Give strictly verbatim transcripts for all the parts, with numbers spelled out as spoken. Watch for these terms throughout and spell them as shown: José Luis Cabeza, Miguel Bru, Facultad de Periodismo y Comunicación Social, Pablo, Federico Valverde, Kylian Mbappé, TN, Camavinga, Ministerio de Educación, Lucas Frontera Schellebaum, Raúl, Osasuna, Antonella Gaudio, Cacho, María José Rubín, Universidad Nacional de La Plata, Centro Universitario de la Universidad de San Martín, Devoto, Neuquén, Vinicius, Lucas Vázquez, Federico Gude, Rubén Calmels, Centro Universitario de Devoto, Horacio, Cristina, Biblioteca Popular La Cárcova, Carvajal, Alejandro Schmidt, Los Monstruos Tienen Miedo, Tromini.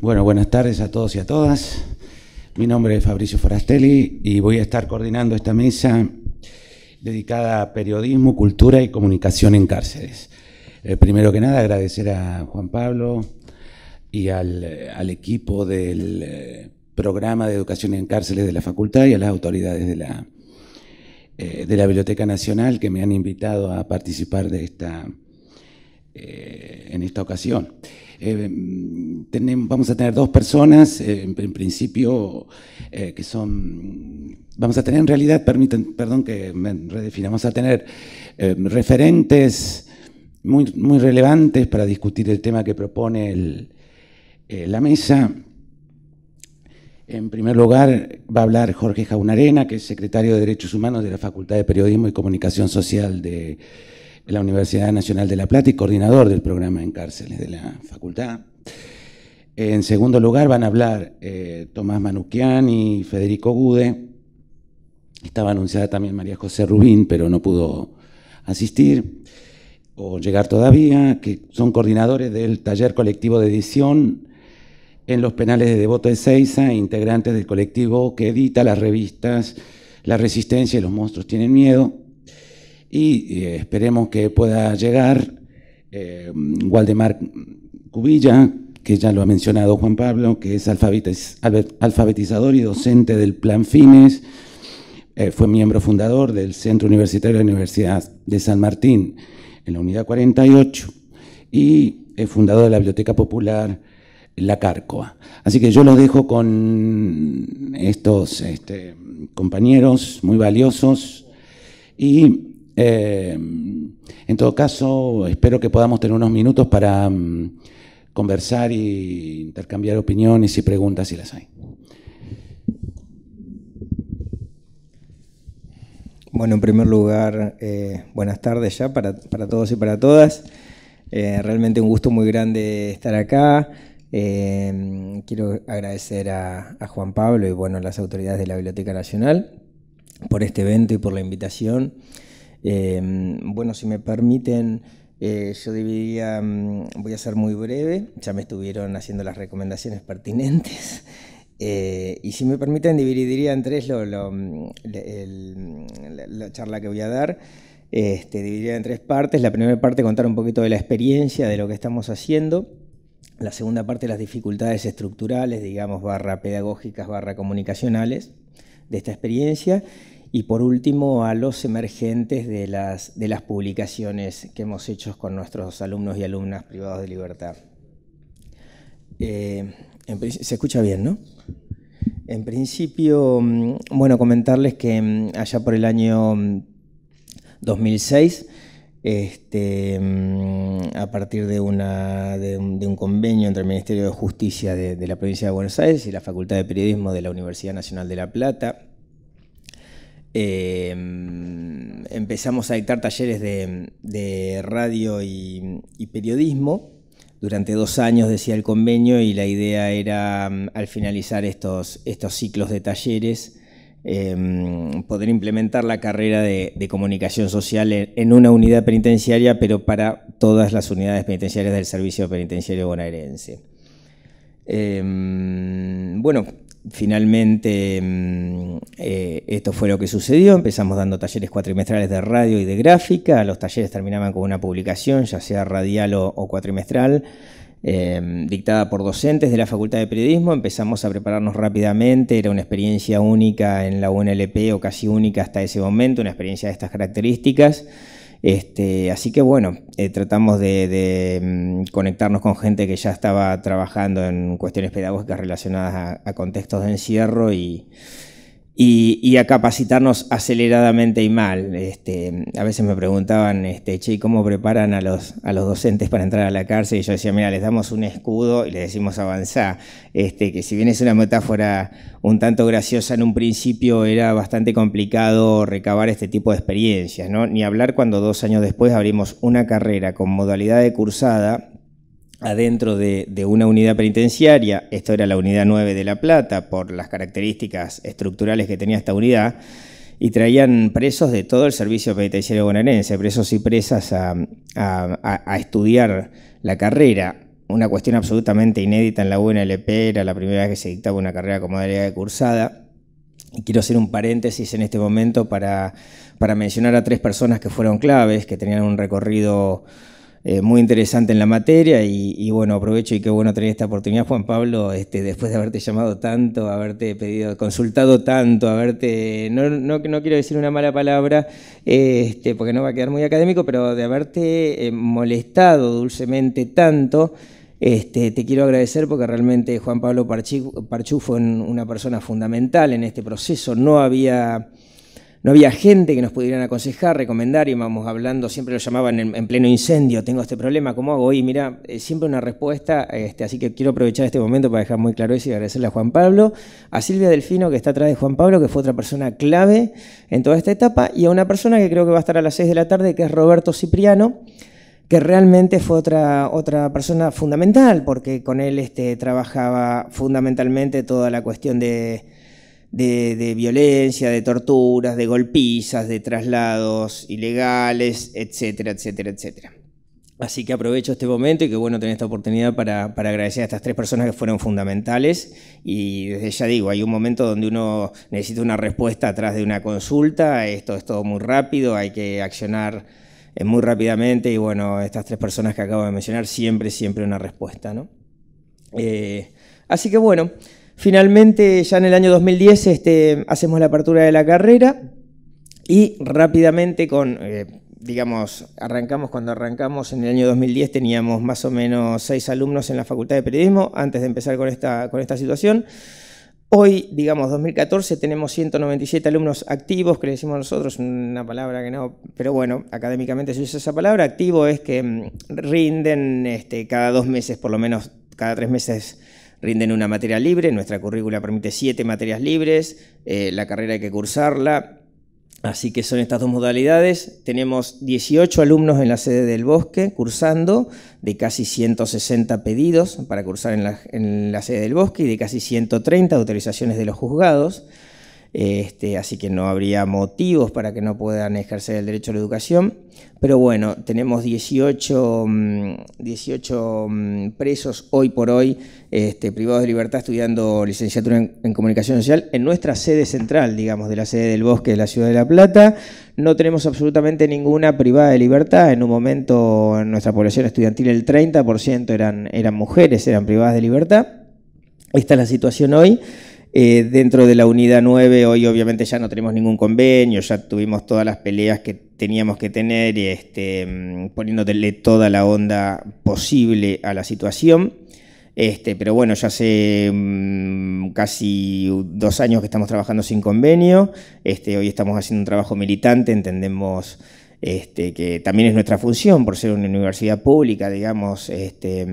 Bueno, buenas tardes a todos y a todas. Mi nombre es Fabricio Forastelli y voy a estar coordinando esta mesa dedicada a periodismo, cultura y comunicación en cárceles. Eh, primero que nada, agradecer a Juan Pablo y al, al equipo del programa de educación en cárceles de la facultad y a las autoridades de la, eh, de la Biblioteca Nacional que me han invitado a participar de esta, eh, en esta ocasión. Eh, tenemos, vamos a tener dos personas, eh, en, en principio, eh, que son, vamos a tener en realidad, permiten, perdón que me redefina, vamos a tener eh, referentes muy, muy relevantes para discutir el tema que propone el, eh, la mesa. En primer lugar, va a hablar Jorge Jaunarena, que es secretario de Derechos Humanos de la Facultad de Periodismo y Comunicación Social de la Universidad Nacional de La Plata y coordinador del programa en cárceles de la facultad. En segundo lugar van a hablar eh, Tomás Manoukian y Federico Gude. Estaba anunciada también María José Rubín, pero no pudo asistir o llegar todavía, que son coordinadores del taller colectivo de edición en los penales de Devoto de Ezeiza, integrantes del colectivo que edita las revistas La Resistencia y Los Monstruos Tienen Miedo. Y eh, esperemos que pueda llegar eh, Waldemar Cubilla, que ya lo ha mencionado Juan Pablo, que es alfabetiz- alfabetizador y docente del Plan FinEs, eh, fue miembro fundador del Centro Universitario de la Universidad de San Martín en la unidad cuarenta y ocho y es fundador de la Biblioteca Popular La Cárcova. Así que yo los dejo con estos este, compañeros muy valiosos y Eh, en todo caso, espero que podamos tener unos minutos para um, conversar y intercambiar opiniones y preguntas si las hay. Bueno, en primer lugar, eh, buenas tardes ya para, para todos y para todas. Eh, realmente un gusto muy grande estar acá. Eh, quiero agradecer a, a Juan Pablo y bueno, a las autoridades de la Biblioteca Nacional por este evento y por la invitación. Eh, bueno, si me permiten, eh, yo diría, voy a ser muy breve, ya me estuvieron haciendo las recomendaciones pertinentes, eh, y si me permiten dividiría en tres lo, lo, el, la, la charla que voy a dar, este, dividiría en tres partes. La primera parte, contar un poquito de la experiencia, de lo que estamos haciendo. La segunda parte, las dificultades estructurales, digamos, barra pedagógicas, barra comunicacionales de esta experiencia. Y por último, a los emergentes de las, de las publicaciones que hemos hecho con nuestros alumnos y alumnas privados de libertad. Eh, en, se escucha bien, ¿no? En principio, bueno, comentarles que allá por el año dos mil seis, este, a partir de, una, de, un, de un convenio entre el Ministerio de Justicia de, de la Provincia de Buenos Aires y la Facultad de Periodismo de la Universidad Nacional de La Plata, Eh, empezamos a dictar talleres de, de radio y, y periodismo. Durante dos años decía el convenio y la idea era, al finalizar estos, estos ciclos de talleres, eh, poder implementar la carrera de, de comunicación social en una unidad penitenciaria, pero para todas las unidades penitenciarias del Servicio Penitenciario Bonaerense. Eh, bueno, finalmente, eh, esto fue lo que sucedió. Empezamos dando talleres cuatrimestrales de radio y de gráfica. Los talleres terminaban con una publicación, ya sea radial o, o cuatrimestral, eh, dictada por docentes de la Facultad de Periodismo. Empezamos a prepararnos rápidamente. Era una experiencia única en la U N L P, o casi única hasta ese momento, una experiencia de estas características. Este, así que bueno, eh, tratamos de, de conectarnos con gente que ya estaba trabajando en cuestiones pedagógicas relacionadas a, a contextos de encierro y, y, y a capacitarnos aceleradamente y mal. Este, a veces me preguntaban, este, che, ¿cómo preparan a los, a los docentes para entrar a la cárcel? Y yo decía, mira, les damos un escudo y les decimos avanzá. Este, que si bien es una metáfora un tanto graciosa, en un principio era bastante complicado recabar este tipo de experiencias, ¿no? Ni hablar cuando dos años después abrimos una carrera con modalidad de cursada adentro de, de una unidad penitenciaria. Esto era la unidad nueve de La Plata, por las características estructurales que tenía esta unidad, y traían presos de todo el servicio penitenciario bonaerense, presos y presas a, a, a estudiar la carrera. una cuestión absolutamente inédita en la U N L P, era la primera vez que se dictaba una carrera como modalidad de cursada. Y quiero hacer un paréntesis en este momento para, para mencionar a tres personas que fueron claves, que tenían un recorrido eh, muy interesante en la materia, y, y bueno, aprovecho y qué bueno tener esta oportunidad, Juan Pablo, este, después de haberte llamado tanto, haberte pedido, consultado tanto, haberte, no, no, no quiero decir una mala palabra, este, porque no va a quedar muy académico, pero de haberte eh, molestado dulcemente tanto. Este, te quiero agradecer porque realmente Juan Pablo Parchú fue una persona fundamental en este proceso. No había, no había gente que nos pudieran aconsejar, recomendar, y vamos hablando, siempre lo llamaban en, en pleno incendio, tengo este problema, ¿cómo hago? Y mira, siempre una respuesta, este, así que quiero aprovechar este momento para dejar muy claro eso y agradecerle a Juan Pablo, a Silvia Delfino, que está atrás de Juan Pablo, que fue otra persona clave en toda esta etapa, y a una persona que creo que va a estar a las seis de la tarde, que es Roberto Cipriano, que realmente fue otra, otra persona fundamental, porque con él este, trabajaba fundamentalmente toda la cuestión de, de, de violencia, de torturas, de golpizas, de traslados ilegales, etcétera, etcétera, etcétera. Así que aprovecho este momento y que bueno tener esta oportunidad para, para agradecer a estas tres personas que fueron fundamentales, y desde ya digo, hay un momento donde uno necesita una respuesta atrás de una consulta, esto es todo muy rápido, hay que accionar muy rápidamente, y bueno, estas tres personas que acabo de mencionar, siempre, siempre una respuesta, ¿no? Eh, así que bueno, finalmente ya en el año dos mil diez este, hacemos la apertura de la carrera, y rápidamente con, eh, digamos, arrancamos, cuando arrancamos en el año dos mil diez teníamos más o menos seis alumnos en la Facultad de Periodismo, antes de empezar con esta, con esta situación. Hoy, digamos, dos mil catorce, tenemos ciento noventa y siete alumnos activos, que le decimos nosotros, una palabra que no, pero bueno, académicamente se usa esa palabra. Activo es que rinden este, cada dos meses, por lo menos cada tres meses, rinden una materia libre. Nuestra currícula permite siete materias libres, eh, la carrera hay que cursarla, así que son estas dos modalidades. Tenemos dieciocho alumnos en la sede del Bosque cursando, de casi ciento sesenta pedidos para cursar en la, en la sede del Bosque, y de casi ciento treinta autorizaciones de los juzgados. Este, así que no habría motivos para que no puedan ejercer el derecho a la educación. Pero bueno, tenemos dieciocho presos hoy por hoy este, privados de libertad estudiando licenciatura en, en comunicación social en nuestra sede central, digamos, de la sede del Bosque de la ciudad de La Plata. No tenemos absolutamente ninguna privada de libertad. En un momento en nuestra población estudiantil el treinta por ciento eran, eran mujeres, eran privadas de libertad. Esta es la situación hoy. Eh, dentro de la unidad nueve hoy obviamente ya no tenemos ningún convenio, ya tuvimos todas las peleas que teníamos que tener, este, poniéndole toda la onda posible a la situación, este, pero bueno, ya hace um, casi dos años que estamos trabajando sin convenio, este, hoy estamos haciendo un trabajo militante, entendemos este, que también es nuestra función por ser una universidad pública, digamos, este,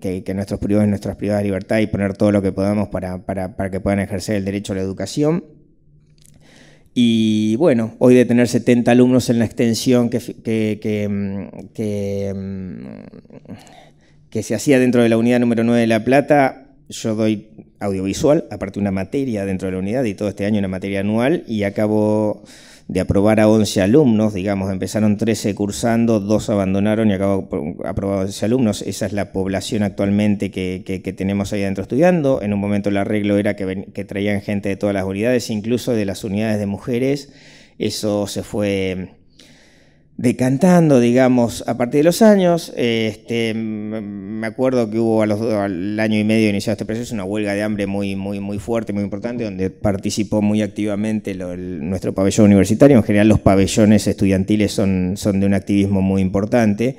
que, que nuestros privados y nuestras privadas de libertad y poner todo lo que podamos para, para, para que puedan ejercer el derecho a la educación. Y bueno, hoy de tener setenta alumnos en la extensión que, que, que, que, que se hacía dentro de la unidad número nueve de La Plata, yo doy audiovisual, aparte una materia dentro de la unidad, y todo este año una materia anual, y acabo de aprobar a once alumnos, digamos, empezaron trece cursando, dos abandonaron y acabo aprobado once alumnos. Esa es la población actualmente que, que, que tenemos ahí adentro estudiando. En un momento el arreglo era que, ven, que traían gente de todas las unidades, incluso de las unidades de mujeres. Eso se fue decantando, digamos, a partir de los años. Este, me acuerdo que hubo a los, al año y medio iniciado este proceso una huelga de hambre muy, muy, muy fuerte, muy importante, donde participó muy activamente lo, el, nuestro pabellón universitario. En general los pabellones estudiantiles son, son de un activismo muy importante,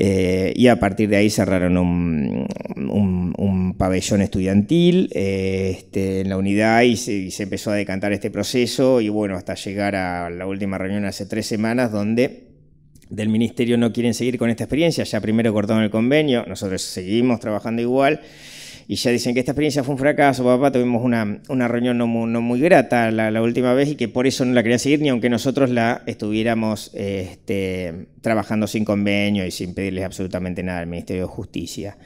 eh, y a partir de ahí cerraron un, un, un pabellón estudiantil eh, este, en la unidad, y se, y se empezó a decantar este proceso, y bueno, hasta llegar a la última reunión hace tres semanas, donde del Ministerio no quieren seguir con esta experiencia, ya primero cortaron el convenio, nosotros seguimos trabajando igual, y ya dicen que esta experiencia fue un fracaso, papá, tuvimos una, una reunión no muy, no muy grata la, la última vez, y que por eso no la querían seguir, ni aunque nosotros la estuviéramos este, trabajando sin convenio y sin pedirles absolutamente nada al Ministerio de Justicia.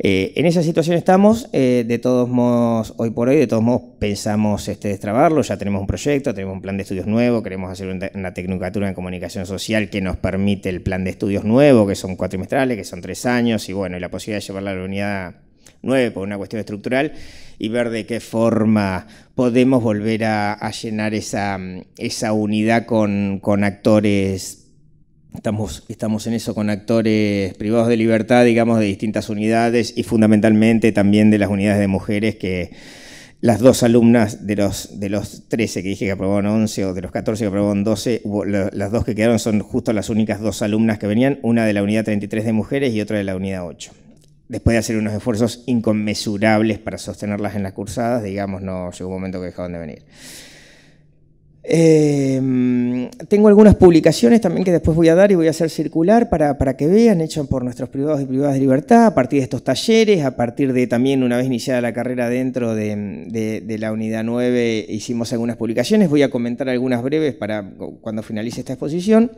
Eh, en esa situación estamos, eh, de todos modos, hoy por hoy, de todos modos pensamos este, destrabarlo, ya tenemos un proyecto, tenemos un plan de estudios nuevo, queremos hacer una, una tecnicatura en comunicación social que nos permite el plan de estudios nuevo, que son cuatrimestrales, que son tres años, y bueno, y la posibilidad de llevarla a la unidad nueve por una cuestión estructural, y ver de qué forma podemos volver a, a llenar esa, esa unidad con, con actores. Estamos, estamos en eso con actores privados de libertad, digamos, de distintas unidades y fundamentalmente también de las unidades de mujeres, que las dos alumnas de los, de los trece que dije que aprobaron once o de los catorce que aprobaron doce, hubo, las dos que quedaron son justo las únicas dos alumnas que venían, una de la unidad treinta y tres de mujeres y otra de la unidad ocho. Después de hacer unos esfuerzos inconmensurables para sostenerlas en las cursadas, digamos, no llegó un momento que dejaron de venir. Eh, tengo algunas publicaciones también que después voy a dar y voy a hacer circular para, para que vean, hechas por nuestros privados y privadas de libertad, a partir de estos talleres, a partir de también una vez iniciada la carrera dentro de, de, de la unidad nueve hicimos algunas publicaciones, voy a comentar algunas breves para cuando finalice esta exposición.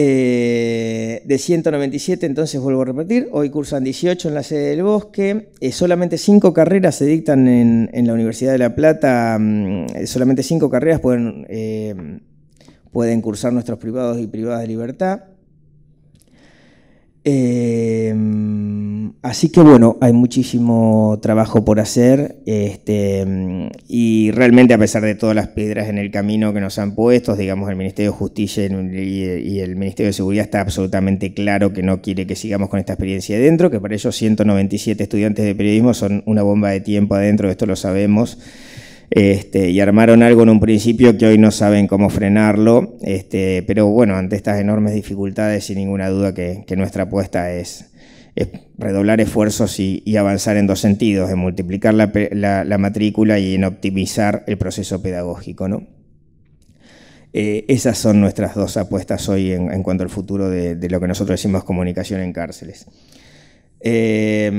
Eh, de ciento noventa y siete, entonces vuelvo a repetir, hoy cursan dieciocho en la sede del Bosque, eh, solamente cinco carreras se dictan en, en la Universidad de La Plata, eh, solamente cinco carreras pueden, eh, pueden cursar nuestros privados y privadas de libertad. Eh, así que bueno, hay muchísimo trabajo por hacer este, y realmente a pesar de todas las piedras en el camino que nos han puesto, digamos el Ministerio de Justicia y el Ministerio de Seguridad está absolutamente claro que no quiere que sigamos con esta experiencia adentro, que para ellos ciento noventa y siete estudiantes de periodismo son una bomba de tiempo adentro, esto lo sabemos. Este, y armaron algo en un principio que hoy no saben cómo frenarlo, este, pero bueno, ante estas enormes dificultades, sin ninguna duda que, que nuestra apuesta es, es redoblar esfuerzos y, y avanzar en dos sentidos, en multiplicar la, la, la matrícula y en optimizar el proceso pedagógico, ¿no? Eh, esas son nuestras dos apuestas hoy en, en cuanto al futuro de, de lo que nosotros decimos comunicación en cárceles. Eh,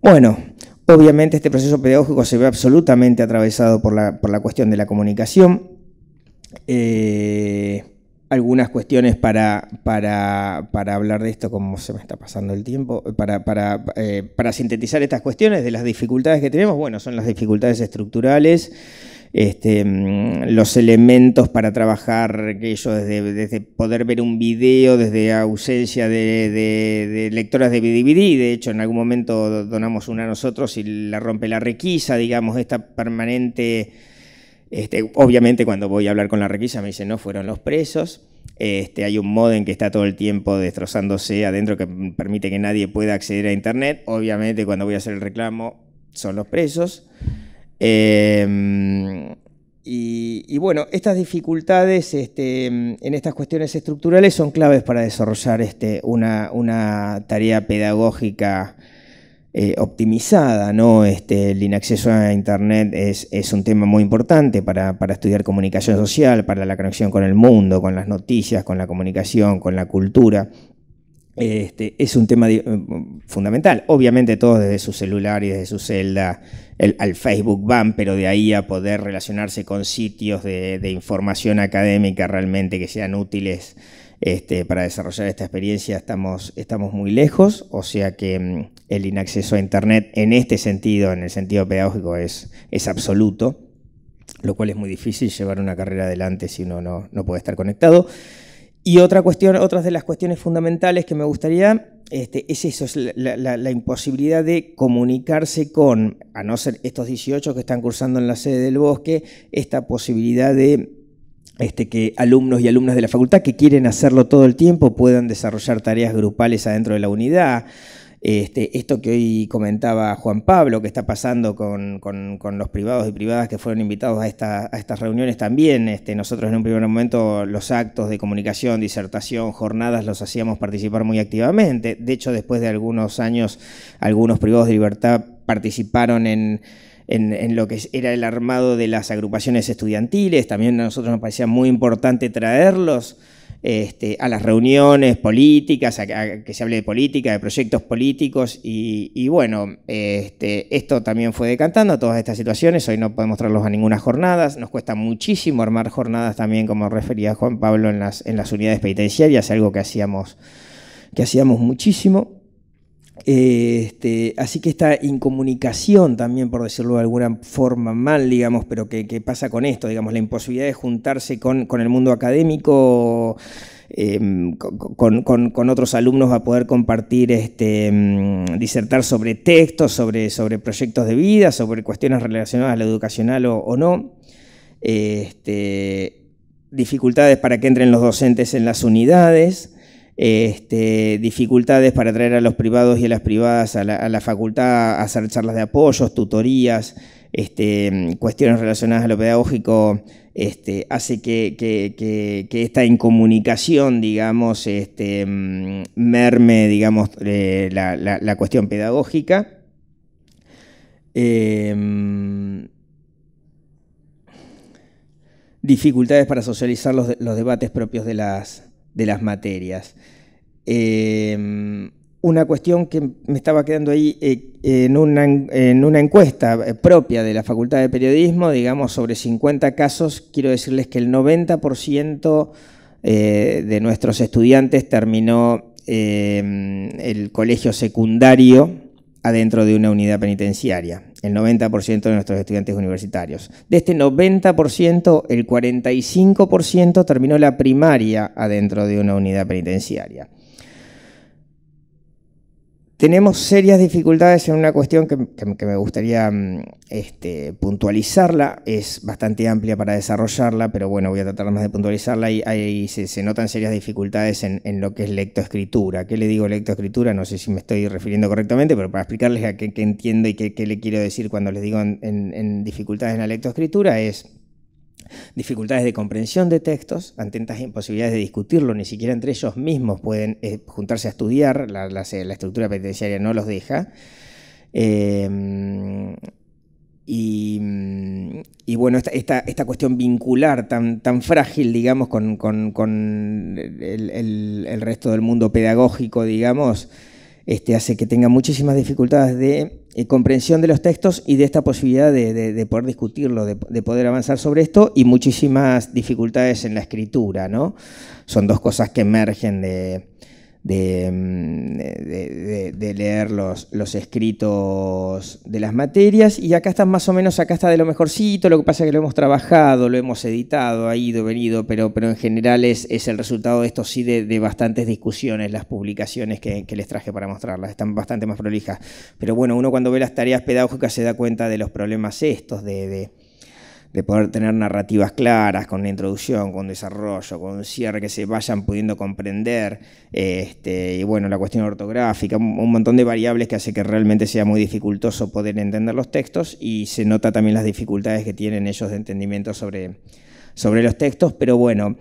bueno... Obviamente este proceso pedagógico se ve absolutamente atravesado por la, por la cuestión de la comunicación. Eh, algunas cuestiones para, para, para hablar de esto, como se me está pasando el tiempo, para, para, eh, para sintetizar estas cuestiones de las dificultades que tenemos, bueno, son las dificultades estructurales, Este, los elementos para trabajar, que yo desde, desde poder ver un video, desde ausencia de, de, de lectoras de D V D, de hecho en algún momento donamos una a nosotros y la rompe la requisa, digamos, esta permanente, este, obviamente cuando voy a hablar con la requisa me dicen no, fueron los presos. Este, hay un modem que está todo el tiempo destrozándose adentro que permite que nadie pueda acceder a internet, obviamente cuando voy a hacer el reclamo son los presos. Eh, y, y bueno, estas dificultades este, en estas cuestiones estructurales son claves para desarrollar este, una, una tarea pedagógica eh, optimizada, ¿no? Este, el inacceso a internet es, es un tema muy importante para, para estudiar comunicación social, para la conexión con el mundo, con las noticias, con la comunicación, con la cultura. Este, es un tema fundamental, obviamente todos desde su celular y desde su celda el, al Facebook van, pero de ahí a poder relacionarse con sitios de, de información académica realmente que sean útiles este, para desarrollar esta experiencia estamos, estamos muy lejos, o sea que el inacceso a internet en este sentido, en el sentido pedagógico es, es absoluto, lo cual es muy difícil llevar una carrera adelante si uno no, no puede estar conectado. Y otra cuestión, otras de las cuestiones fundamentales que me gustaría este, es eso, es la, la, la imposibilidad de comunicarse con, a no ser estos dieciocho que están cursando en la sede del Bosque, esta posibilidad de este, que alumnos y alumnas de la facultad que quieren hacerlo todo el tiempo puedan desarrollar tareas grupales adentro de la unidad. Este, esto que hoy comentaba Juan Pablo, que está pasando con, con, con los privados y privadas que fueron invitados a, esta, a estas reuniones también. Este, nosotros en un primer momento los actos de comunicación, disertación, jornadas los hacíamos participar muy activamente. De hecho, después de algunos años, algunos privados de libertad participaron en... En, en lo que era el armado de las agrupaciones estudiantiles, también a nosotros nos parecía muy importante traerlos este, a las reuniones políticas, a, a que se hable de política, de proyectos políticos, y, y bueno, este, esto también fue decantando todas estas situaciones, hoy no podemos traerlos a ninguna jornada, nos cuesta muchísimo armar jornadas también, como refería Juan Pablo, en las, en las unidades penitenciarias, algo que hacíamos que hacíamos muchísimo. Eh, este, así que esta incomunicación también, por decirlo de alguna forma mal, digamos, pero que, que pasa con esto, digamos, la imposibilidad de juntarse con, con el mundo académico, eh, con, con, con otros alumnos a poder compartir, este, disertar sobre textos, sobre, sobre proyectos de vida, sobre cuestiones relacionadas a lo educacional o, o no. Eh, este, dificultades para que entren los docentes en las unidades. Este, dificultades para traer a los privados y a las privadas a la, a la facultad a hacer charlas de apoyos, tutorías, este, cuestiones relacionadas a lo pedagógico, este, hace que, que, que, que esta incomunicación, digamos, este, merme, digamos, eh, la, la, la cuestión pedagógica. Eh, dificultades para socializar los, los debates propios de las... de las materias. Eh, una cuestión que me estaba quedando ahí eh, en, una, en una encuesta propia de la Facultad de Periodismo, digamos, sobre cincuenta casos, quiero decirles que el noventa por ciento eh, de nuestros estudiantes terminó eh, el colegio secundario adentro de una unidad penitenciaria, el noventa por ciento de nuestros estudiantes universitarios. De este noventa por ciento, el cuarenta y cinco por ciento terminó la primaria adentro de una unidad penitenciaria. Tenemos serias dificultades en una cuestión que, que, que me gustaría este, puntualizarla, es bastante amplia para desarrollarla, pero bueno, voy a tratar más de puntualizarla, y ahí se, se notan serias dificultades en, en lo que es lectoescritura. ¿Qué le digo lectoescritura? No sé si me estoy refiriendo correctamente, pero para explicarles a qué, qué entiendo y qué, qué le quiero decir cuando les digo en, en, en dificultades en la lectoescritura es... dificultades de comprensión de textos, ante tantas imposibilidades de discutirlo, ni siquiera entre ellos mismos pueden eh, juntarse a estudiar, la, la, la estructura penitenciaria no los deja. Eh, y, y bueno, esta, esta, esta cuestión vincular tan, tan frágil, digamos, con, con, con el, el, el resto del mundo pedagógico, digamos, este, hace que tenga muchísimas dificultades de... Eh, comprensión de los textos y de esta posibilidad de, de, de poder discutirlo, de, de poder avanzar sobre esto, y muchísimas dificultades en la escritura, ¿no? Son dos cosas que emergen de, de, de, de, de leer los, los escritos de las materias, y acá están más o menos, acá está de lo mejorcito, lo que pasa es que lo hemos trabajado, lo hemos editado, ha ido, venido, pero, pero en general es, es el resultado de esto sí de, de bastantes discusiones, las publicaciones que, que les traje para mostrarlas, están bastante más prolijas, pero bueno, uno cuando ve las tareas pedagógicas se da cuenta de los problemas estos, de... de de poder tener narrativas claras, con una introducción, con un desarrollo, con un cierre, que se vayan pudiendo comprender, este, y bueno, la cuestión ortográfica, un montón de variables que hace que realmente sea muy dificultoso poder entender los textos, y se nota también las dificultades que tienen ellos de entendimiento sobre, sobre los textos, pero bueno,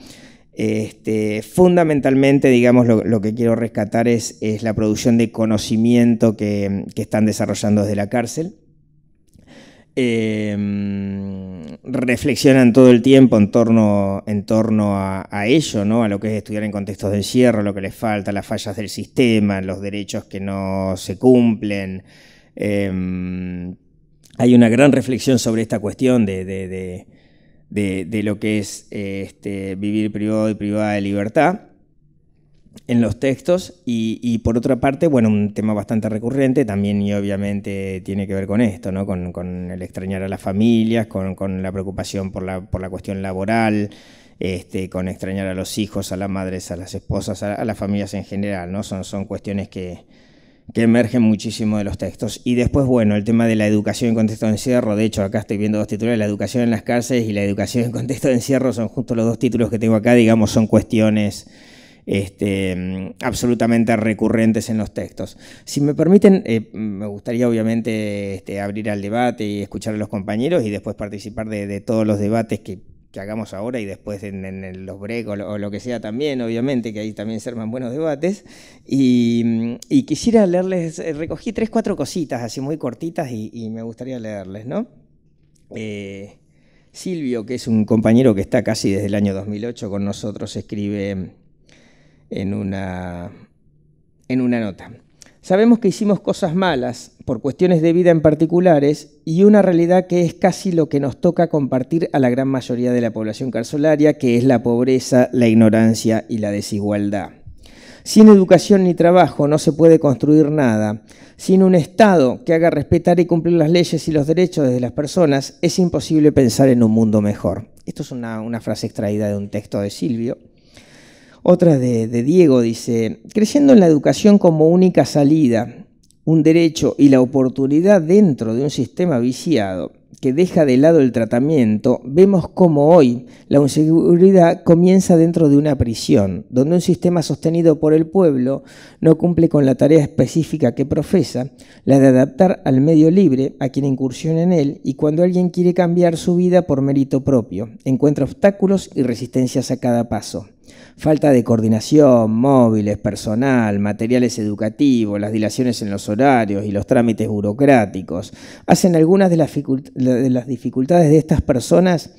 este, fundamentalmente, digamos, lo, lo que quiero rescatar es, es la producción de conocimiento que, que están desarrollando desde la cárcel. Eh, reflexionan todo el tiempo en torno, en torno a, a ello, ¿no? A lo que es estudiar en contextos de encierro, lo que les falta, las fallas del sistema, los derechos que no se cumplen. Eh, hay una gran reflexión sobre esta cuestión de, de, de, de, de lo que es eh, este, vivir privado y privada de libertad en los textos, y, y por otra parte, bueno, un tema bastante recurrente también, y obviamente tiene que ver con esto, ¿no? Con, con el extrañar a las familias, con, con la preocupación por la, por la cuestión laboral, este, con extrañar a los hijos, a las madres, a las esposas, a, a las familias en general, ¿no? Son, son cuestiones que, que emergen muchísimo de los textos. Y después, bueno, el tema de la educación en contexto de encierro, de hecho acá estoy viendo dos titulares, la educación en las cárceles y la educación en contexto de encierro, son justo los dos títulos que tengo acá, digamos, son cuestiones... Este, absolutamente recurrentes en los textos. Si me permiten, eh, me gustaría obviamente este, abrir al debate y escuchar a los compañeros y después participar de, de todos los debates que, que hagamos ahora y después en, en los breaks o, o lo que sea también, obviamente, que ahí también se arman buenos debates. Y, y quisiera leerles, recogí tres, cuatro cositas así muy cortitas y, y me gustaría leerles, ¿no? Eh, Silvio, que es un compañero que está casi desde el año dos mil ocho con nosotros, escribe... En una, en una nota. Sabemos que hicimos cosas malas por cuestiones de vida en particulares y una realidad que es casi lo que nos toca compartir a la gran mayoría de la población carcelaria, que es la pobreza, la ignorancia y la desigualdad. Sin educación ni trabajo no se puede construir nada. Sin un Estado que haga respetar y cumplir las leyes y los derechos de las personas, es imposible pensar en un mundo mejor. Esto es una, una frase extraída de un texto de Silvio. Otra de, de Diego dice, creyendo en la educación como única salida, un derecho y la oportunidad dentro de un sistema viciado que deja de lado el tratamiento, vemos cómo hoy la inseguridad comienza dentro de una prisión, donde un sistema sostenido por el pueblo no cumple con la tarea específica que profesa, la de adaptar al medio libre a quien incursiona en él, y cuando alguien quiere cambiar su vida por mérito propio, encuentra obstáculos y resistencias a cada paso. Falta de coordinación, móviles, personal, materiales educativos, las dilaciones en los horarios y los trámites burocráticos hacen algunas de las, de las dificultades de estas personas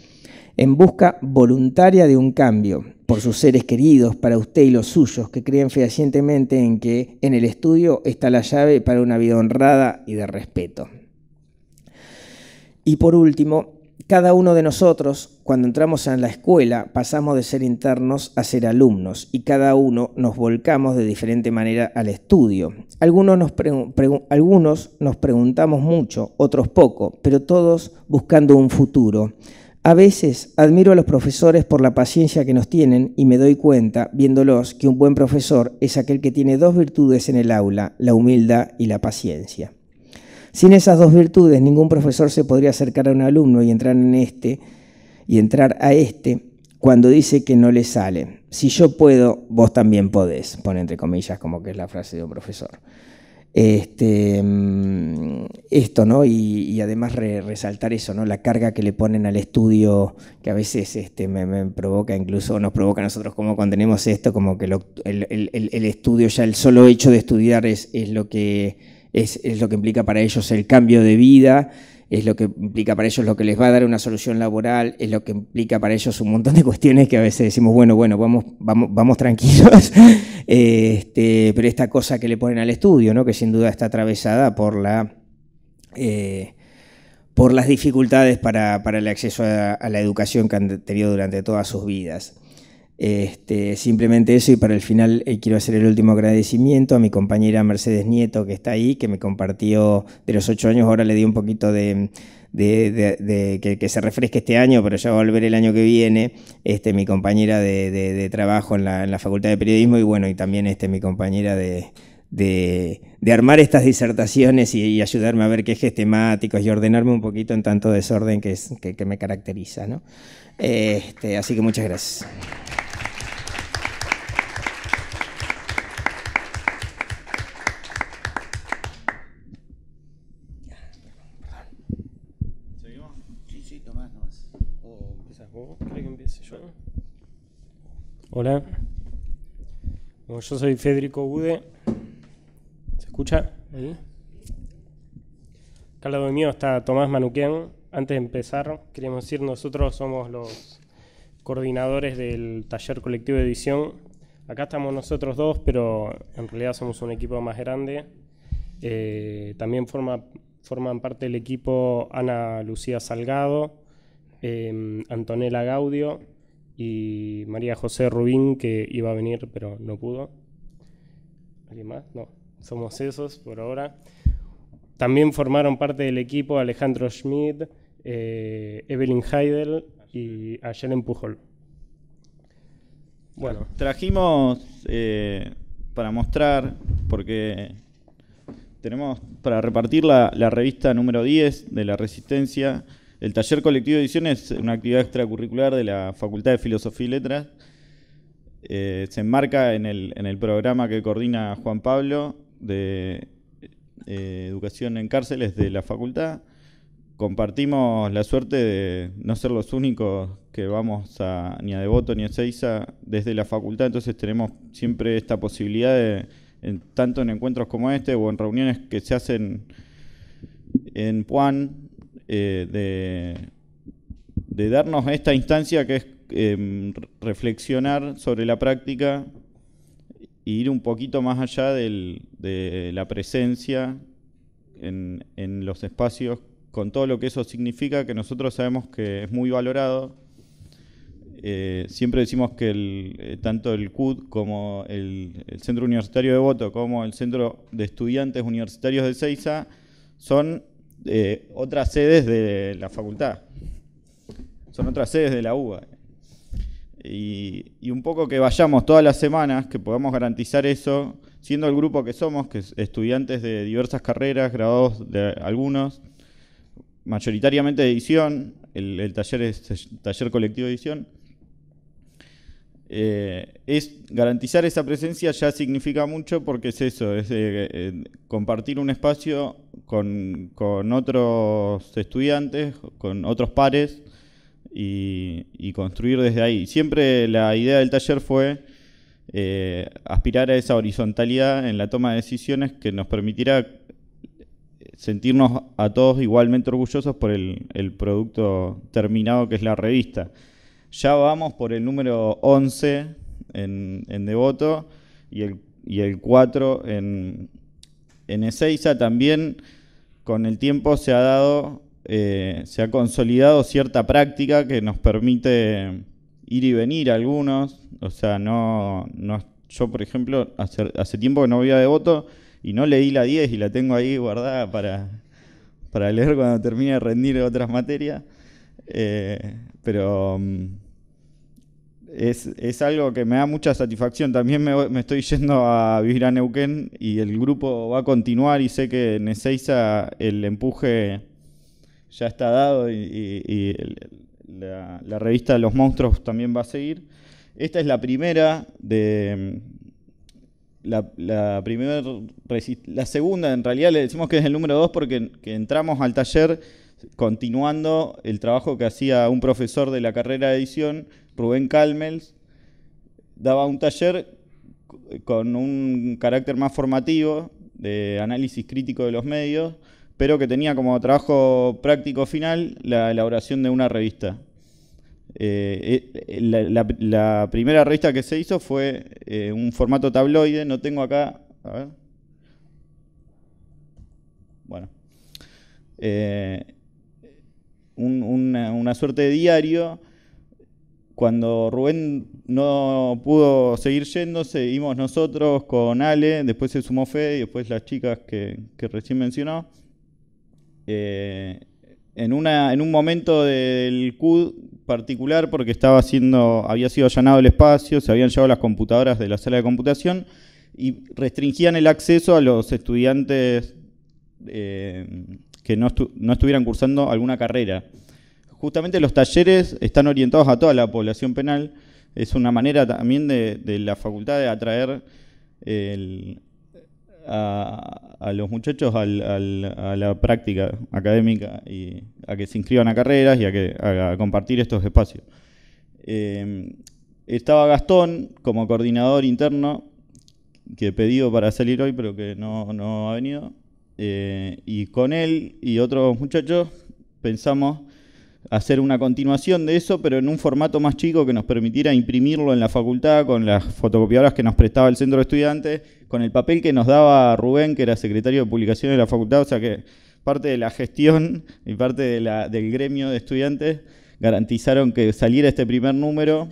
en busca voluntaria de un cambio por sus seres queridos, para usted y los suyos, que creen fehacientemente en que en el estudio está la llave para una vida honrada y de respeto. Y por último, cada uno de nosotros, cuando entramos en la escuela, pasamos de ser internos a ser alumnos y cada uno nos volcamos de diferente manera al estudio. Algunos nos, algunos nos preguntamos mucho, otros poco, pero todos buscando un futuro. A veces admiro a los profesores por la paciencia que nos tienen y me doy cuenta, viéndolos, que un buen profesor es aquel que tiene dos virtudes en el aula, la humildad y la paciencia. Sin esas dos virtudes, ningún profesor se podría acercar a un alumno y entrar en este y entrar a este cuando dice que no le sale. Si yo puedo, vos también podés, pone entre comillas, como que es la frase de un profesor. Este, esto, ¿no? Y, y además re, resaltar eso, ¿no? La carga que le ponen al estudio, que a veces este, me, me provoca, incluso nos provoca a nosotros como cuando tenemos esto, como que lo, el, el, el estudio, ya el solo hecho de estudiar es, es lo que... Es, es lo que implica para ellos el cambio de vida, es lo que implica para ellos lo que les va a dar una solución laboral, es lo que implica para ellos un montón de cuestiones que a veces decimos, bueno, bueno, vamos, vamos, vamos tranquilos, este, pero esta cosa que le ponen al estudio, ¿no? Que sin duda está atravesada por la... Eh, por las dificultades para, para el acceso a, a la educación que han tenido durante todas sus vidas. Este, simplemente eso, y para el final eh, quiero hacer el último agradecimiento a mi compañera Mercedes Nieto, que está ahí, que me compartió de los ocho años. Ahora le di un poquito de, de, de, de que, que se refresque este año, pero ya va a volver el año que viene, este, mi compañera de, de, de trabajo en la, en la Facultad de Periodismo, y bueno, y también este, mi compañera de... De, de armar estas disertaciones y, y ayudarme a ver quejes temáticos y ordenarme un poquito en tanto desorden que, es, que, que me caracteriza, ¿no? Este, así que muchas gracias. ¿Seguimos? Sí, sí, Tomás, nomás. ¿O empiezas vos? ¿Querés que empiece yo? Hola. Bueno, yo soy Federico Gude. ¿Se escucha? ¿Ahí? Acá al lado mío está Tomás Manoukian. Antes de empezar, queríamos decir, nosotros somos los coordinadores del taller colectivo de edición. Acá estamos nosotros dos, pero en realidad somos un equipo más grande. Eh, también forma, forman parte del equipo Ana Lucía Salgado, eh, Antonella Gaudio y María José Rubín, que iba a venir pero no pudo. ¿Alguien más? No. Somos esos por ahora. También formaron parte del equipo Alejandro Schmidt, eh, Evelyn Heidel y Ariel Pujol. Bueno, trajimos eh, para mostrar, porque tenemos para repartir la, la revista número diez de La Resistencia. El taller colectivo de edición es una actividad extracurricular de la Facultad de Filosofía y Letras. Eh, se enmarca en el, en el programa que coordina Juan Pablo, de eh, educación en cárceles de la facultad. Compartimos la suerte de no ser los únicos que vamos a, ni a Devoto ni a Ezeiza desde la facultad, entonces tenemos siempre esta posibilidad de, en, tanto en encuentros como este o en reuniones que se hacen en Puan, eh, de, de darnos esta instancia que es eh, reflexionar sobre la práctica y ir un poquito más allá del, de la presencia en, en los espacios, con todo lo que eso significa, que nosotros sabemos que es muy valorado, Eh, siempre decimos que el, eh, tanto el C U D como el, el Centro Universitario de Devoto como el Centro de Estudiantes Universitarios de Ezeiza son eh, otras sedes de la facultad, son otras sedes de la U B A. Y, y un poco que vayamos todas las semanas, que podamos garantizar eso, siendo el grupo que somos, que es estudiantes de diversas carreras, graduados de algunos, mayoritariamente de edición, el, el taller es taller colectivo de edición, eh, es garantizar esa presencia ya significa mucho porque es eso, es eh, eh, compartir un espacio con, con otros estudiantes, con otros pares, Y, y construir desde ahí. Siempre la idea del taller fue eh, aspirar a esa horizontalidad en la toma de decisiones que nos permitirá sentirnos a todos igualmente orgullosos por el, el producto terminado que es la revista. Ya vamos por el número once en, en Devoto y el, y el cuatro en, en Ezeiza. También con el tiempo se ha dado... Eh, se ha consolidado cierta práctica que nos permite ir y venir a algunos. O sea, no, no yo, por ejemplo, hace, hace tiempo que no voy a Devoto y no leí la diez y la tengo ahí guardada para, para leer cuando termine de rendir otras materias. Eh, pero es, es algo que me da mucha satisfacción. También me, me estoy yendo a vivir a Neuquén y el grupo va a continuar y sé que en Ezeiza el empuje... ya está dado y, y, y la, la revista Los Monstruos también va a seguir. Esta es la primera de la, la primera la segunda, en realidad le decimos que es el número dos porque que entramos al taller continuando el trabajo que hacía un profesor de la carrera de edición, Rubén Calmels. Daba un taller con un carácter más formativo de análisis crítico de los medios, pero que tenía como trabajo práctico final la elaboración de una revista. Eh, eh, la, la, la primera revista que se hizo fue eh, un formato tabloide, no tengo acá... A ver. Bueno. Eh, un, una, una suerte de diario. Cuando Rubén no pudo seguir yendo, seguimos nosotros con Ale, después se sumó Fede y después las chicas que, que recién mencionó. Eh, en, una, en un momento del C U D particular, porque estaba siendo, había sido allanado el espacio, se habían llevado las computadoras de la sala de computación y restringían el acceso a los estudiantes eh, que no, estu no estuvieran cursando alguna carrera. Justamente los talleres están orientados a toda la población penal, es una manera también de, de la facultad de atraer el... A, a los muchachos al, al, a la práctica académica y a que se inscriban a carreras y a, que, a, a compartir estos espacios. Eh, estaba Gastón como coordinador interno, que he pedido para salir hoy pero que no, no ha venido, eh, y con él y otros muchachos pensamos hacer una continuación de eso, pero en un formato más chico que nos permitiera imprimirlo en la facultad con las fotocopiadoras que nos prestaba el centro de estudiantes, con el papel que nos daba Rubén, que era secretario de publicaciones de la facultad, o sea que parte de la gestión y parte de la, del gremio de estudiantes garantizaron que saliera este primer número,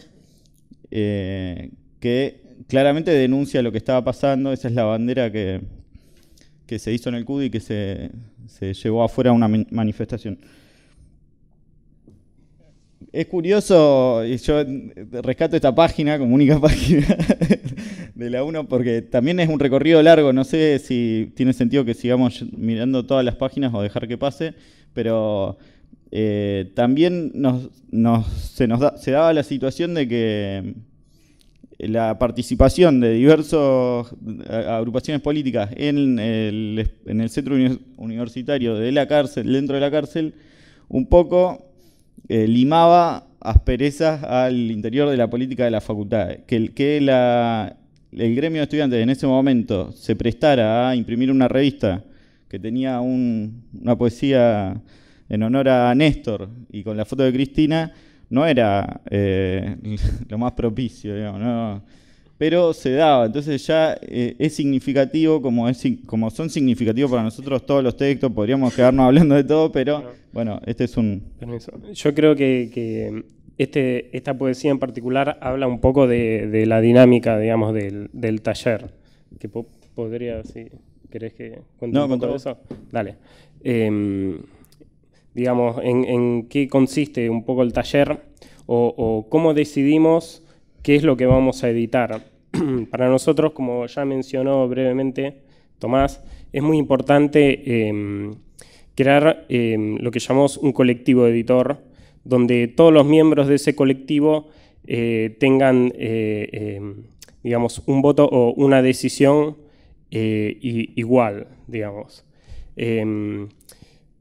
eh, que claramente denuncia lo que estaba pasando. Esa es la bandera que, que se hizo en el C U D y que se, se llevó afuera a una manifestación. Es curioso, y yo rescato esta página como única página de la uno, porque también es un recorrido largo, no sé si tiene sentido que sigamos mirando todas las páginas o dejar que pase, pero eh, también nos, nos, se, nos da, se daba la situación de que la participación de diversas agrupaciones políticas en el, en el centro universitario de la cárcel, dentro de la cárcel, un poco... Eh, limaba asperezas al interior de la política de la facultad. Que, que la, el gremio de estudiantes en ese momento se prestara a imprimir una revista que tenía un, una poesía en honor a Néstor y con la foto de Cristina, no era eh, lo más propicio, digamos, no, pero se daba. Entonces ya eh, es significativo, como, es, como son significativos para nosotros todos los textos, podríamos quedarnos hablando de todo, pero bueno, este es un... Permiso. Yo creo que, que Este, esta poesía en particular habla un poco de, de la dinámica, digamos, del, del taller. Que po podría, si querés que cuente no, un poco de eso. Dale. Eh, digamos, en, en qué consiste un poco el taller o, o cómo decidimos qué es lo que vamos a editar. Para nosotros, como ya mencionó brevemente Tomás, es muy importante eh, crear eh, lo que llamamos un colectivo editor, donde todos los miembros de ese colectivo eh, tengan, eh, eh, digamos, un voto o una decisión eh, y, igual, digamos. Eh,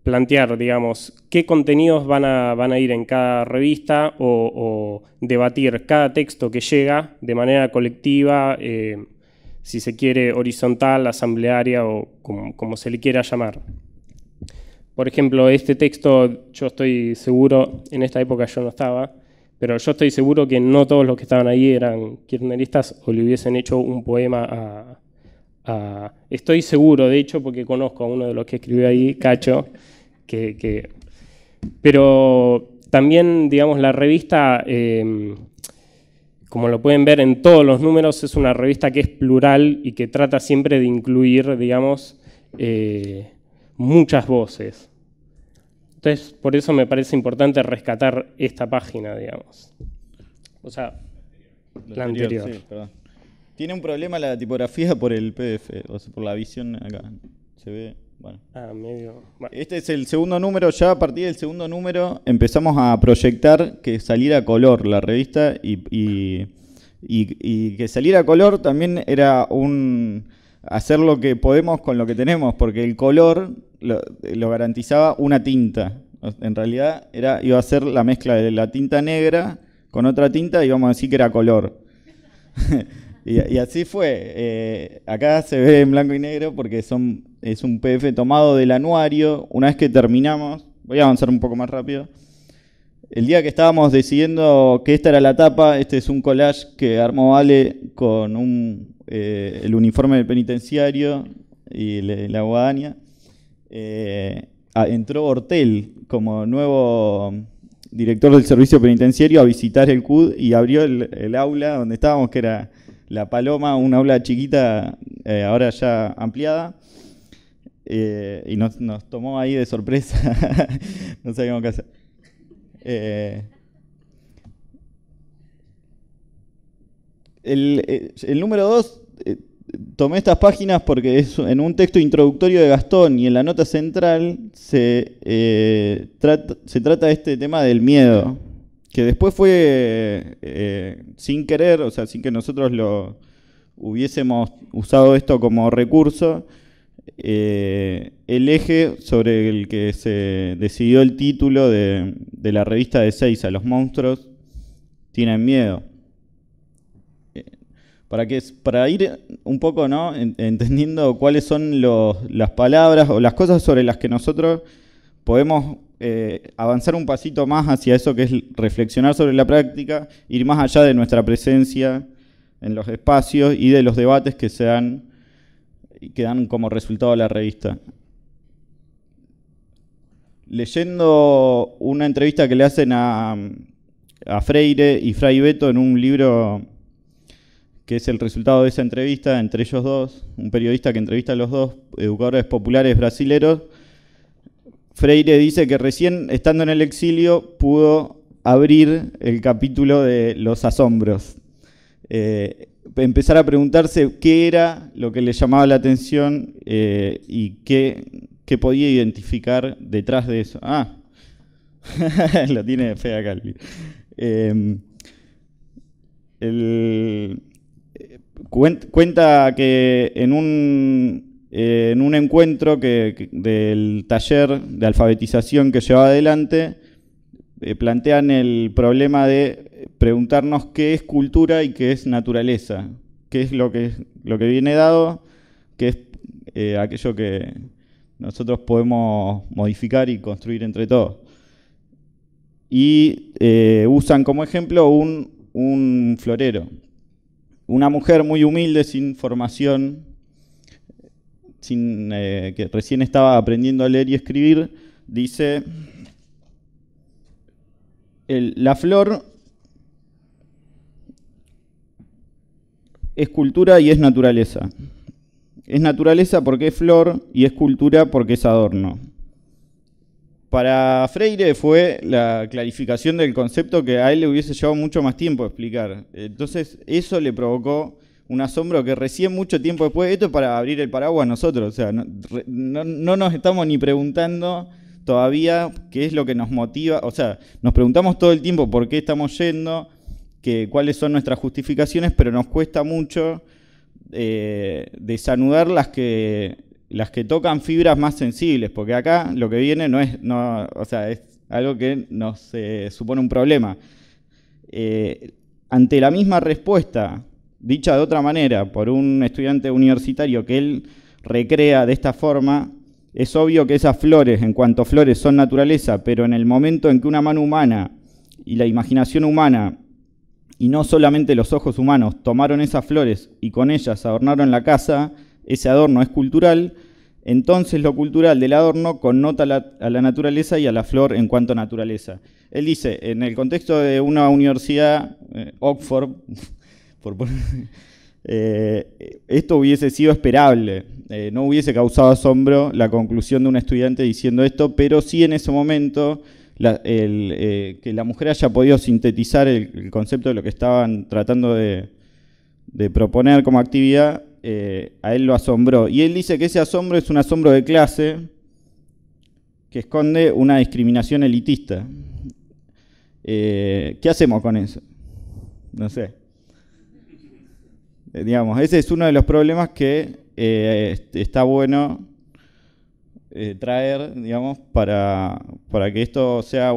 plantear, digamos, qué contenidos van a, van a ir en cada revista o, o debatir cada texto que llega de manera colectiva, eh, si se quiere horizontal, asamblearia o como, como se le quiera llamar. Por ejemplo, este texto, yo estoy seguro, en esta época yo no estaba, pero yo estoy seguro que no todos los que estaban ahí eran kirchneristas o le hubiesen hecho un poema a... a estoy seguro, de hecho, porque conozco a uno de los que escribió ahí, Cacho, que... que pero también, digamos, la revista... Eh, como lo pueden ver en todos los números, es una revista que es plural y que trata siempre de incluir, digamos, eh, muchas voces. Entonces, por eso me parece importante rescatar esta página, digamos. O sea, la anterior. La anterior. Sí, perdón. Tiene un problema la tipografía por el P D F, o sea, por la visión acá. Se ve... Bueno. Ah, medio. Bueno. Este es el segundo número, ya a partir del segundo número empezamos a proyectar que saliera a color la revista y, y, y, y que saliera a color también era un hacer lo que podemos con lo que tenemos, porque el color lo, lo garantizaba una tinta. En realidad era, iba a ser la mezcla de la tinta negra con otra tinta y vamos a decir que era color. Y, y así fue. Eh, acá se ve en blanco y negro porque son, es un P D F tomado del anuario. Una vez que terminamos, voy a avanzar un poco más rápido. El día que estábamos decidiendo que esta era la tapa, este es un collage que armó Vale con un, eh, el uniforme del penitenciario y le, la guadaña. Eh, entró Hortel como nuevo director del servicio penitenciario a visitar el C U D y abrió el, el aula donde estábamos, que era... La Paloma, una aula chiquita, eh, ahora ya ampliada, eh, y nos, nos tomó ahí de sorpresa, no sabíamos qué hacer. Eh, el, el número dos, eh, tomé estas páginas porque es en un texto introductorio de Gastón y en la nota central se, eh, trata, se trata este tema del miedo. Que después fue eh, sin querer, o sea, sin que nosotros lo hubiésemos usado esto como recurso, eh, el eje sobre el que se decidió el título de, de la revista de Ezeiza, Los Monstruos Tienen Miedo. Eh, para, que, para ir un poco, ¿no?, entendiendo cuáles son los, las palabras o las cosas sobre las que nosotros podemos... Eh, avanzar un pasito más hacia eso que es reflexionar sobre la práctica, ir más allá de nuestra presencia en los espacios y de los debates que se dan y que dan como resultado a la revista. Leyendo una entrevista que le hacen a, a Freire y Fray Beto en un libro que es el resultado de esa entrevista entre ellos dos, un periodista que entrevista a los dos educadores populares brasileros, Freire dice que recién, estando en el exilio, pudo abrir el capítulo de los asombros. Eh, empezar a preguntarse qué era lo que le llamaba la atención eh, y qué, qué podía identificar detrás de eso. Ah, lo tiene fe acá. Eh, el, cuenta que en un... Eh, en un encuentro que, que, del taller de alfabetización que llevaba adelante, eh, plantean el problema de preguntarnos qué es cultura y qué es naturaleza, qué es lo que, lo que viene dado, qué es eh, aquello que nosotros podemos modificar y construir entre todos. Y eh, usan como ejemplo un, un florero. Una mujer muy humilde, sin formación, Sin, eh, que recién estaba aprendiendo a leer y escribir, dice El, la flor es cultura y es naturaleza. Es naturaleza porque es flor y es cultura porque es adorno. Para Freire fue la clarificación del concepto que a él le hubiese llevado mucho más tiempo explicar. Entonces eso le provocó un asombro que recién mucho tiempo después, esto es para abrir el paraguas a nosotros, o sea, no, no, no nos estamos ni preguntando todavía qué es lo que nos motiva, o sea, nos preguntamos todo el tiempo por qué estamos yendo, que, cuáles son nuestras justificaciones, pero nos cuesta mucho eh, desanudar las que... las que tocan fibras más sensibles, porque acá lo que viene no es, no, o sea, es algo que nos eh, supone un problema. Eh, ante la misma respuesta, dicha de otra manera, por un estudiante universitario que él recrea de esta forma, es obvio que esas flores, en cuanto flores, son naturaleza, pero en el momento en que una mano humana y la imaginación humana, y no solamente los ojos humanos, tomaron esas flores y con ellas adornaron la casa, ese adorno es cultural, entonces lo cultural del adorno connota la, a la naturaleza y a la flor en cuanto a naturaleza. Él dice, en el contexto de una universidad, eh, Oxford, por, por, eh, esto hubiese sido esperable, eh, no hubiese causado asombro la conclusión de un estudiante diciendo esto, pero sí en ese momento la, el, eh, que la mujer haya podido sintetizar el, el concepto de lo que estaban tratando de, de proponer como actividad, Eh, a él lo asombró. Y él dice que ese asombro es un asombro de clase que esconde una discriminación elitista. Eh, ¿Qué hacemos con eso? No sé. Eh, digamos, ese es uno de los problemas que eh, está bueno eh, traer, digamos, para, para que esto sea,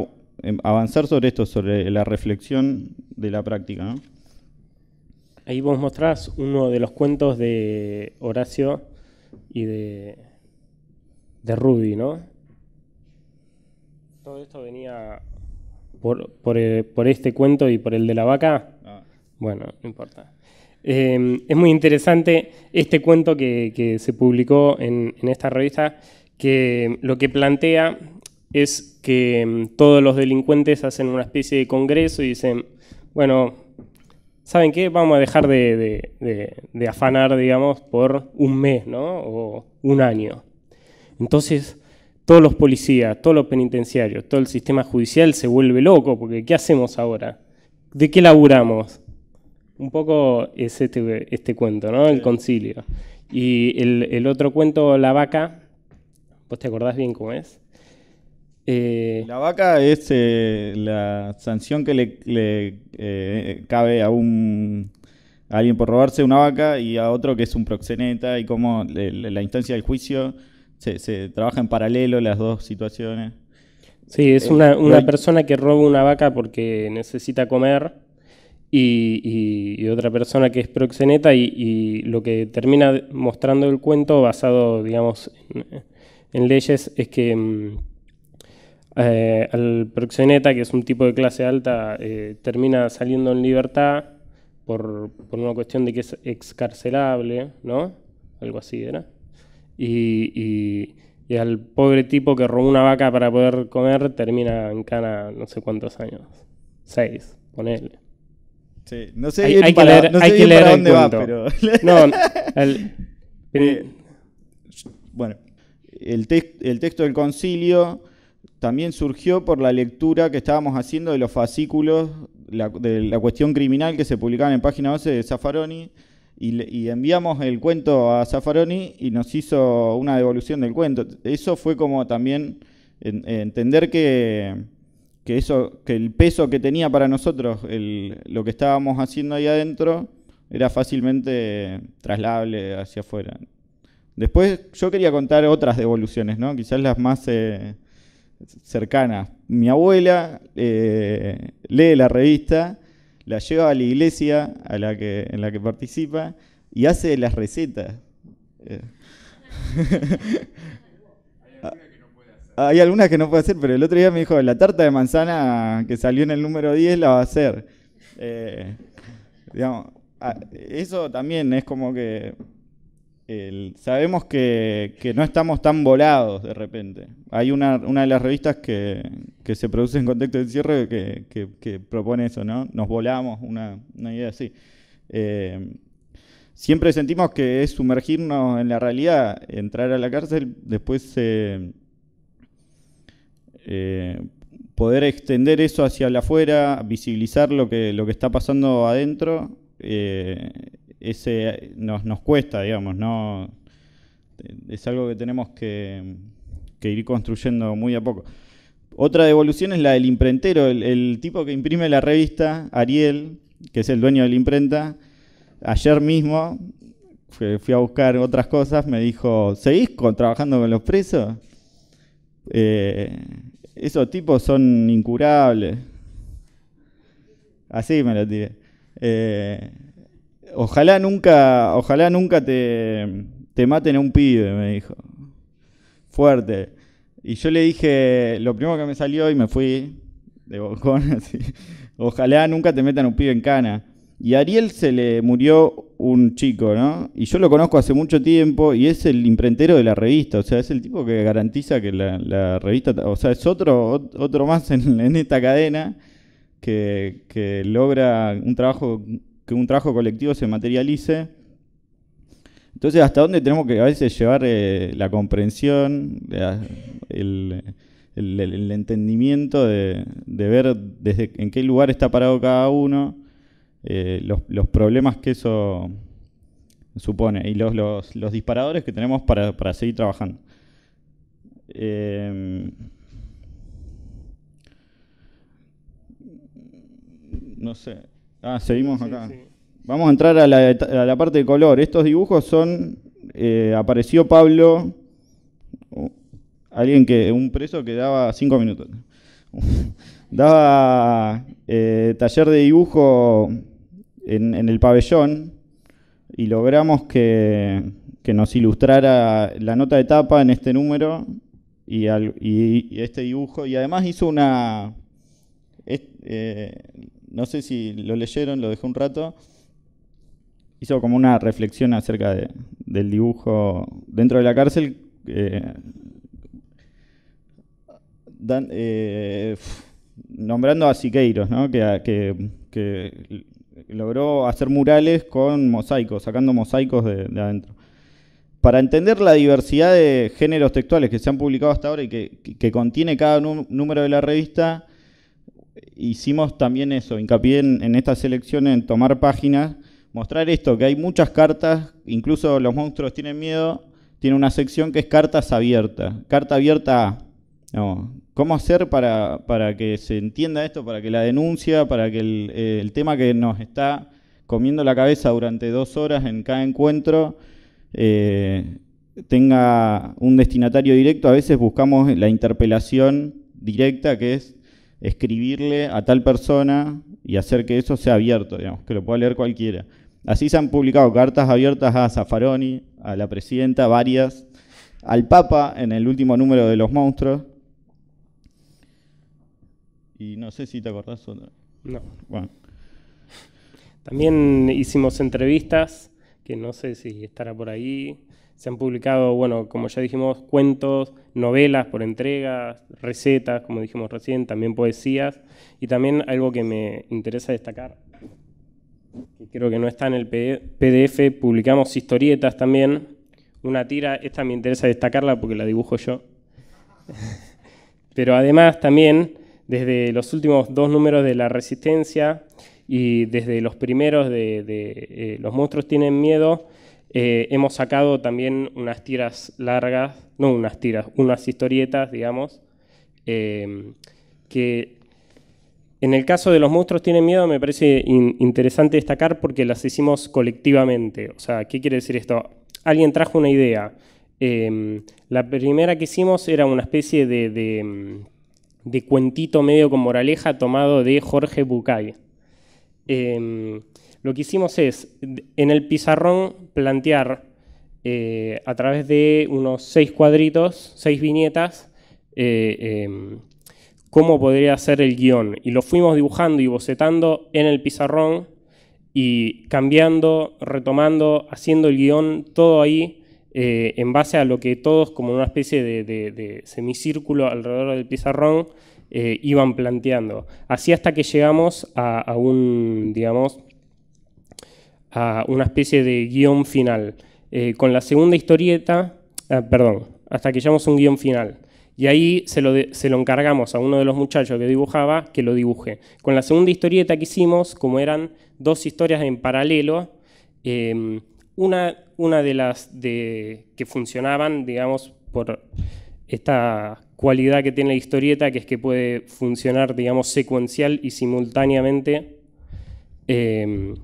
avanzar sobre esto, sobre la reflexión de la práctica, ¿no? Ahí vos mostrás uno de los cuentos de Horacio y de, de Rudy, ¿no? Todo esto venía por, por, por este cuento y por el de la vaca. Ah. Bueno, no importa. Eh, es muy interesante este cuento que, que se publicó en, en esta revista, que lo que plantea es que todos los delincuentes hacen una especie de congreso y dicen, bueno, ¿saben qué? Vamos a dejar de, de, de, de afanar, digamos, por un mes, ¿no? O un año. Entonces, todos los policías, todos los penitenciarios, todo el sistema judicial se vuelve loco, porque ¿qué hacemos ahora? ¿De qué laburamos? Un poco es este, este cuento, ¿no? El concilio. Y el, el otro cuento, La Vaca, ¿vos te acordás bien cómo es? Eh, la vaca es eh, la sanción que le, le eh, cabe a un a alguien por robarse una vaca y a otro que es un proxeneta, y como le, le, la instancia del juicio se, se trabaja en paralelo las dos situaciones. Sí, es eh, una, una hay... persona que roba una vaca porque necesita comer y, y, y otra persona que es proxeneta y, y lo que termina mostrando el cuento basado, digamos, en, en leyes es que... Eh, al proxeneta, que es un tipo de clase alta, eh, termina saliendo en libertad por, por una cuestión de que es excarcelable, ¿no? Algo así era. Y, y, y al pobre tipo que robó una vaca para poder comer termina en cana no sé cuántos años. Seis, ponele. Sí, no sé hay, bien hay para, que leer, no sé hay bien que leer para dónde va, pero... No, el, eh, bueno, el, tex, el texto del concilio... también surgió por la lectura que estábamos haciendo de los fascículos la, de la cuestión criminal que se publicaban en Página doce de Zaffaroni, y, y enviamos el cuento a Zaffaroni y nos hizo una devolución del cuento. Eso fue como también en, entender que, que, eso, que el peso que tenía para nosotros el, lo que estábamos haciendo ahí adentro era fácilmente trasladable hacia afuera. Después yo quería contar otras devoluciones, ¿no? Quizás las más... Eh, cercana. Mi abuela eh, lee la revista, la lleva a la iglesia a la que, en la que participa y hace las recetas. Eh. Hay algunas que no puede hacer, pero el otro día me dijo, la tarta de manzana que salió en el número diez la va a hacer. Eh, digamos, eso también es como que... El, sabemos que, que no estamos tan volados de repente. Hay una, una de las revistas que, que se produce en contexto de cierre que, que, que propone eso, ¿no? Nos volamos, una, una idea así. Eh, siempre sentimos que es sumergirnos en la realidad, entrar a la cárcel, después eh, eh, poder extender eso hacia el afuera, visibilizar lo que, lo que está pasando adentro. Eh, Ese nos, nos cuesta, digamos, ¿no? Es algo que tenemos que, que ir construyendo muy a poco. Otra devolución es la del imprentero, el, el tipo que imprime la revista, Ariel, que es el dueño de la imprenta. Ayer mismo fui, fui a buscar otras cosas, me dijo, ¿seguís con, trabajando con los presos? Eh, esos tipos son incurables. Así me lo tiré. Eh, Ojalá nunca, ojalá nunca te, te maten a un pibe, me dijo. Fuerte. Y yo le dije, lo primero que me salió y me fui de bocón, así. Ojalá nunca te metan a un pibe en cana. Y a Ariel se le murió un chico, ¿no? Y yo lo conozco hace mucho tiempo y es el imprentero de la revista. O sea, es el tipo que garantiza que la, la revista... O sea, es otro, otro más en, en esta cadena que, que logra un trabajo... que un trabajo colectivo se materialice. Entonces, ¿hasta dónde tenemos que a veces llevar eh, la comprensión, la, el, el, el entendimiento de, de ver desde en qué lugar está parado cada uno, eh, los, los problemas que eso supone y los, los, los disparadores que tenemos para, para seguir trabajando? Eh, no sé. Ah, seguimos acá. Sí, sí. Vamos a entrar a la, a la parte de color. Estos dibujos son... Eh, apareció Pablo, alguien que un preso que daba cinco minutos. Daba eh, taller de dibujo en, en el pabellón y logramos que, que nos ilustrara la nota de tapa en este número y, al, y, y este dibujo. Y además hizo una... Est, eh, no sé si lo leyeron, lo dejé un rato. Hizo como una reflexión acerca de, del dibujo dentro de la cárcel. Eh, dan, eh, nombrando a Siqueiros, ¿no? que, que, que logró hacer murales con mosaicos, sacando mosaicos de, de adentro. Para entender la diversidad de géneros textuales que se han publicado hasta ahora y que, que, que contiene cada número de la revista... Hicimos también eso, hincapié en, en esta selección, en tomar páginas, mostrar esto, que hay muchas cartas, incluso Los Monstruos Tienen Miedo, tiene una sección que es cartas abiertas, carta abierta A. No, ¿cómo hacer para, para que se entienda esto, para que la denuncia, para que el, eh, el tema que nos está comiendo la cabeza durante dos horas en cada encuentro eh, tenga un destinatario directo? A veces buscamos la interpelación directa, que es escribirle a tal persona y hacer que eso sea abierto, digamos, que lo pueda leer cualquiera. Así se han publicado cartas abiertas a Zaffaroni, a la presidenta, varias, al Papa en el último número de Los Monstruos. Y no sé si te acordás otra. No. Bueno. También hicimos entrevistas, que no sé si estará por ahí. Se han publicado, bueno, como ya dijimos, cuentos, novelas por entregas, recetas, como dijimos recién, también poesías. Y también algo que me interesa destacar, que creo que no está en el P D F, publicamos historietas también. Una tira, esta me interesa destacarla porque la dibujo yo. Pero además también, desde los últimos dos números de La Resistencia y desde los primeros de, de eh, Los Monstruos Tienen Miedo, Eh, hemos sacado también unas tiras largas, no unas tiras, unas historietas, digamos, eh, que en el caso de Los Monstruos Tienen Miedo me parece in- interesante destacar porque las hicimos colectivamente. O sea, ¿qué quiere decir esto? Alguien trajo una idea. Eh, la primera que hicimos era una especie de, de, de cuentito medio con moraleja tomado de Jorge Bucay. Eh, Lo que hicimos es, en el pizarrón, plantear eh, a través de unos seis cuadritos, seis viñetas, eh, eh, cómo podría ser el guión. Y lo fuimos dibujando y bocetando en el pizarrón y cambiando, retomando, haciendo el guión, todo ahí eh, en base a lo que todos, como una especie de, de, de semicírculo alrededor del pizarrón, eh, iban planteando. Así hasta que llegamos a, a un, digamos, a una especie de guión final. Eh, con la segunda historieta, eh, perdón, hasta que llegamos a un guión final. Y ahí se lo, de, se lo encargamos a uno de los muchachos que dibujaba, que lo dibuje. Con la segunda historieta que hicimos, como eran dos historias en paralelo, eh, una, una de las de, que funcionaban, digamos, por esta cualidad que tiene la historieta, que es que puede funcionar, digamos, secuencial y simultáneamente, eh,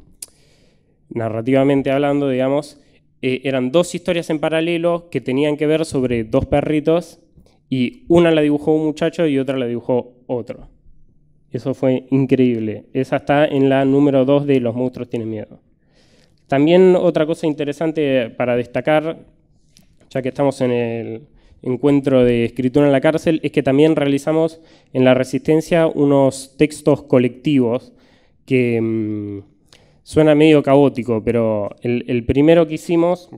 narrativamente hablando, digamos, eh, eran dos historias en paralelo que tenían que ver sobre dos perritos. Y una la dibujó un muchacho y otra la dibujó otro. Eso fue increíble. Esa está en la número dos de Los Monstruos Tienen Miedo. También otra cosa interesante para destacar, ya que estamos en el encuentro de escritura en la cárcel, es que también realizamos en La Resistencia unos textos colectivos que mmm, suena medio caótico, pero el, el primero que hicimos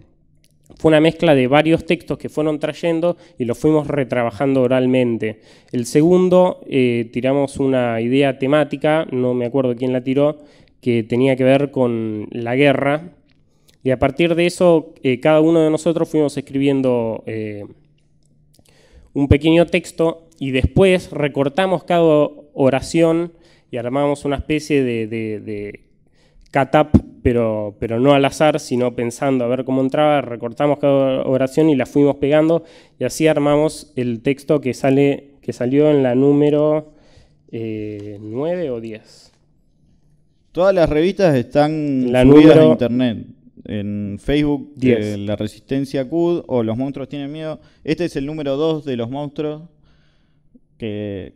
fue una mezcla de varios textos que fueron trayendo y los fuimos retrabajando oralmente. El segundo, eh, tiramos una idea temática, no me acuerdo quién la tiró, que tenía que ver con la guerra. Y a partir de eso, eh, cada uno de nosotros fuimos escribiendo eh, un pequeño texto y después recortamos cada oración y armamos una especie de... de, de catap, pero, pero no al azar, sino pensando a ver cómo entraba, recortamos cada oración y la fuimos pegando y así armamos el texto que, sale, que salió en la número eh, nueve o diez. Todas las revistas están la subidas en internet, en Facebook, eh, La Resistencia C U D o Los Monstruos Tienen Miedo. Este es el número dos de Los Monstruos, que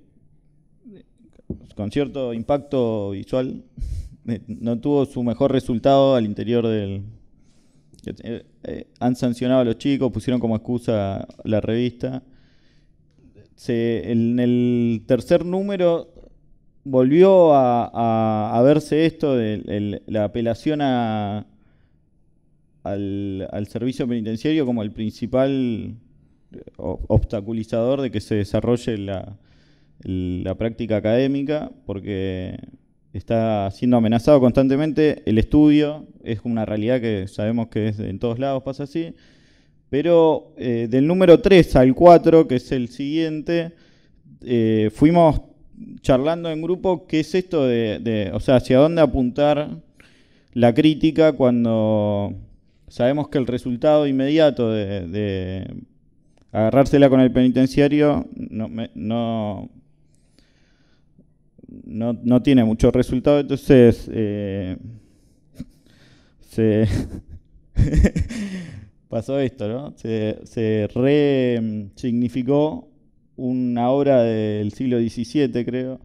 con cierto impacto visual no tuvo su mejor resultado al interior del... Eh, eh, han sancionado a los chicos, pusieron como excusa la revista. Se, en el tercer número volvió a, a, a verse esto, de, el, la apelación a, al, al servicio penitenciario como el principal obstaculizador de que se desarrolle la, la práctica académica, porque... está siendo amenazado constantemente el estudio, es una realidad que sabemos que es, en todos lados pasa así, pero eh, del número tres al cuatro, que es el siguiente, eh, fuimos charlando en grupo qué es esto de, de, o sea, hacia dónde apuntar la crítica cuando sabemos que el resultado inmediato de, de agarrársela con el penitenciario no... no No, no tiene mucho resultado, entonces eh, se pasó esto, ¿no? Se, se resignificó una obra del siglo diecisiete, creo,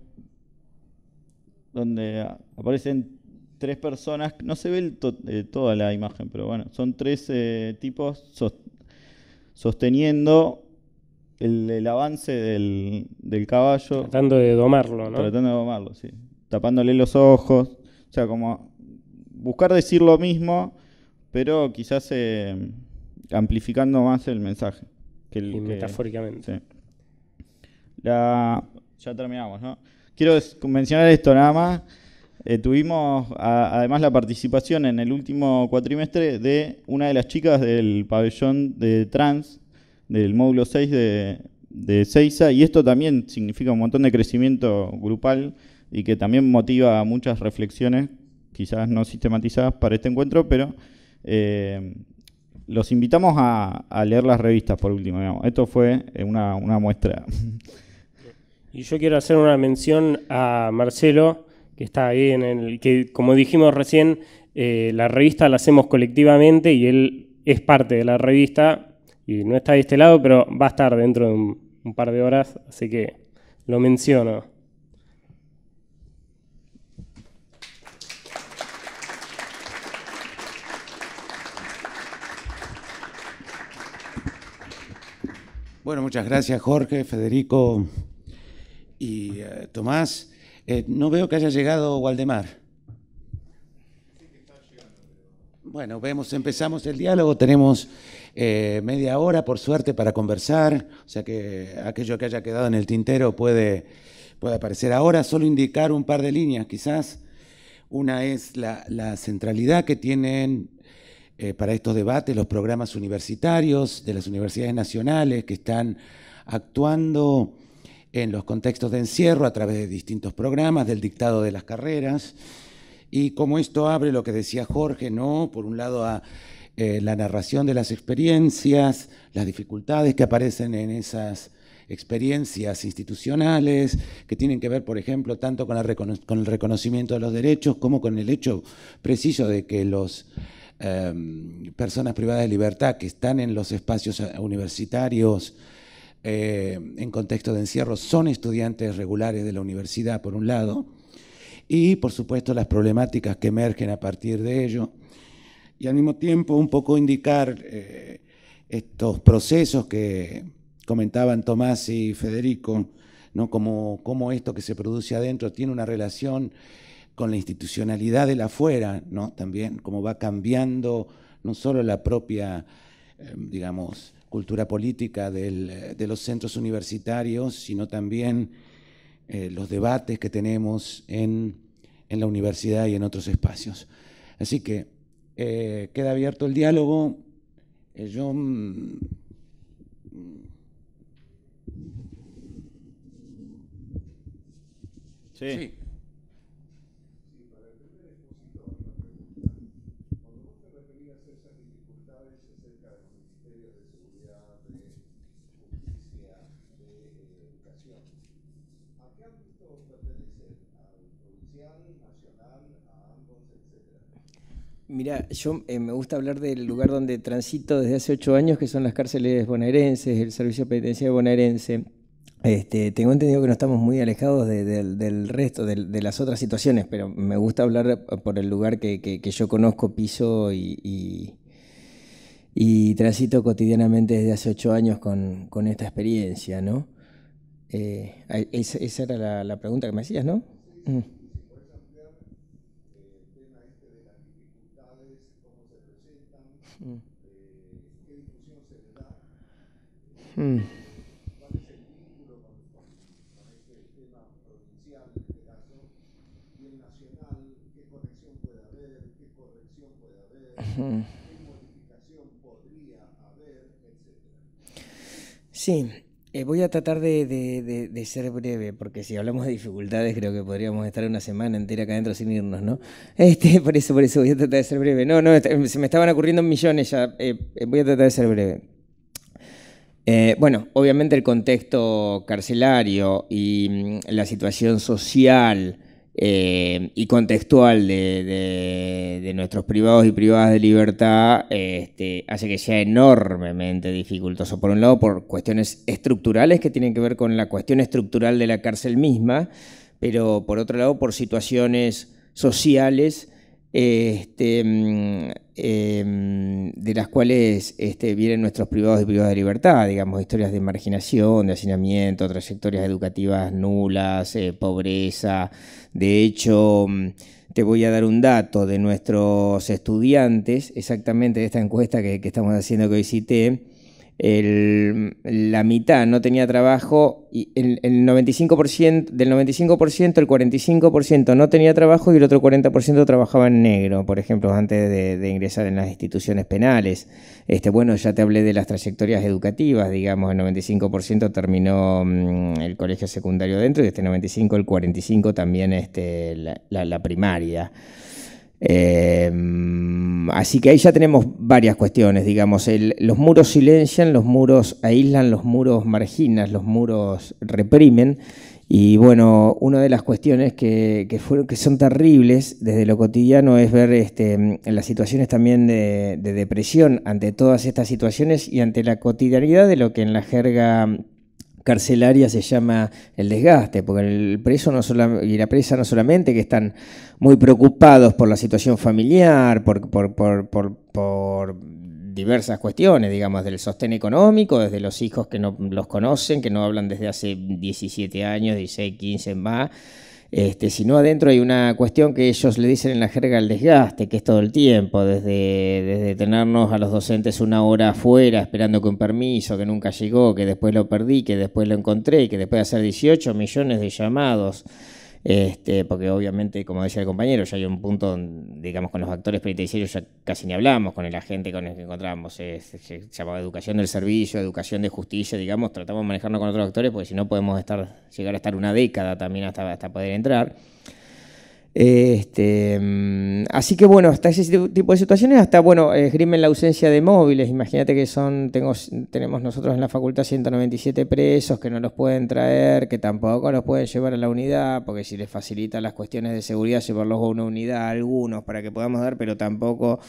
donde aparecen tres personas, no se ve el to eh, toda la imagen, pero bueno, son tres eh, tipos sost sosteniendo... El, el avance del, del caballo. Tratando de domarlo, ¿no? Tratando de domarlo, sí. Tapándole los ojos. O sea, como buscar decir lo mismo, pero quizás eh, amplificando más el mensaje. Que el, y metafóricamente. Que, sí. La, ya terminamos, ¿no? Quiero mencionar esto nada más. Eh, tuvimos a, además la participación en el último cuatrimestre de una de las chicas del pabellón de trans del módulo seis de, de Ezeiza, y esto también significa un montón de crecimiento grupal y que también motiva muchas reflexiones, quizás no sistematizadas para este encuentro, pero eh, los invitamos a, a leer las revistas por último, digamos. Esto fue una, una muestra. Y yo quiero hacer una mención a Marcelo, que está ahí en el que, como dijimos recién, eh, la revista la hacemos colectivamente y él es parte de la revista. Y no está de este lado, pero va a estar dentro de un, un par de horas, así que lo menciono. Bueno, muchas gracias Jorge, Federico y uh, Tomás. Eh, no veo que haya llegado Waldemar. Bueno, vemos, empezamos el diálogo, tenemos eh, media hora, por suerte, para conversar, o sea que aquello que haya quedado en el tintero puede, puede aparecer ahora. Solo indicar un par de líneas, quizás. Una es la, la centralidad que tienen eh, para estos debates los programas universitarios de las universidades nacionales que están actuando en los contextos de encierro a través de distintos programas, del dictado de las carreras. Y como esto abre lo que decía Jorge, ¿no? Por un lado a eh, la narración de las experiencias, las dificultades que aparecen en esas experiencias institucionales que tienen que ver, por ejemplo, tanto con, la recono con el reconocimiento de los derechos como con el hecho preciso de que las eh, personas privadas de libertad que están en los espacios universitarios eh, en contexto de encierro son estudiantes regulares de la universidad, por un lado, y, por supuesto, las problemáticas que emergen a partir de ello. Y al mismo tiempo, un poco indicar eh, estos procesos que comentaban Tomás y Federico, ¿no? Como, como esto que se produce adentro tiene una relación con la institucionalidad del afuera, ¿no? También, cómo va cambiando no solo la propia, eh, digamos, cultura política del, de los centros universitarios, sino también eh, los debates que tenemos en, en la universidad y en otros espacios. Así que eh, queda abierto el diálogo. Eh, yo... Sí. Sí. Para entender es posible una pregunta. Cuando vos te referías a esas dificultades acerca de los ministerios de seguridad, de justicia, de educación, ¿a qué ámbito pertenecen? ¿Al provincial, nacional, a ambos, etcétera? Mirá, yo eh, me gusta hablar del lugar donde transito desde hace ocho años, que son las cárceles bonaerenses, el Servicio Penitenciario Bonaerense. Este, tengo entendido que no estamos muy alejados de, de, del resto, de, de las otras situaciones, pero me gusta hablar por el lugar que, que, que yo conozco, piso y, y, y transito cotidianamente desde hace ocho años con, con esta experiencia, ¿no? Eh, esa, esa era la, la pregunta que me hacías, ¿no? Mm. Mm. Sí, eh, voy a tratar de, de, de, de ser breve, porque si hablamos de dificultades creo que podríamos estar una semana entera acá adentro sin irnos, ¿no? Este, por eso, por eso voy a tratar de ser breve. No, no, se me estaban ocurriendo millones ya, eh, voy a tratar de ser breve. Eh, bueno, obviamente el contexto carcelario y la situación social Eh, y contextual de, de, de nuestros privados y privadas de libertad este, hace que sea enormemente dificultoso. Por un lado, por cuestiones estructurales que tienen que ver con la cuestión estructural de la cárcel misma, pero por otro lado, por situaciones sociales este, eh, de las cuales este, vienen nuestros privados y privadas de libertad, digamos, historias de marginación, de hacinamiento, trayectorias educativas nulas, eh, pobreza. De hecho, te voy a dar un dato de nuestros estudiantes, exactamente de esta encuesta que, que estamos haciendo, que hoy cité. El, la mitad no tenía trabajo, y el, el noventa y cinco por ciento, del noventa y cinco por ciento, el cuarenta y cinco por ciento no tenía trabajo y el otro cuarenta por ciento trabajaba en negro, por ejemplo, antes de, de ingresar en las instituciones penales. Este, bueno, ya te hablé de las trayectorias educativas, digamos, el noventa y cinco por ciento terminó mmm, el colegio secundario dentro y este noventa y cinco por ciento, el cuarenta y cinco por ciento también este, la, la, la primaria. Eh, así que ahí ya tenemos varias cuestiones, digamos, el, los muros silencian, los muros aíslan, los muros marginan, los muros reprimen y bueno, una de las cuestiones que, que, fueron, que son terribles desde lo cotidiano es ver este, las situaciones también de, de depresión ante todas estas situaciones y ante la cotidianidad de lo que en la jerga carcelaria se llama el desgaste, porque el preso no solo, y la presa no solamente que están muy preocupados por la situación familiar, por, por, por, por, por diversas cuestiones, digamos, del sostén económico, desde los hijos que no los conocen, que no hablan desde hace diecisiete años, dieciséis, quince más, Este, sino adentro hay una cuestión que ellos le dicen en la jerga el desgaste, que es todo el tiempo, desde, desde tenernos a los docentes una hora afuera esperando que un permiso que nunca llegó, que después lo perdí, que después lo encontré, que después de hacer dieciocho millones de llamados, este, porque obviamente, como decía el compañero, ya hay un punto donde, digamos, con los actores penitenciarios ya casi ni hablamos, con el agente con el que encontramos, eh, se llamaba educación del servicio, educación de justicia, digamos, tratamos de manejarnos con otros actores, porque si no podemos estar, llegar a estar una década también hasta, hasta poder entrar. Este, así que bueno, hasta ese tipo de situaciones, hasta bueno, esgrimen la ausencia de móviles. Imagínate que son tengo, tenemos nosotros en la facultad ciento noventa y siete presos que no los pueden traer, que tampoco los pueden llevar a la unidad, porque si les facilita las cuestiones de seguridad llevarlos a una unidad a algunos para que podamos dar, pero tampoco...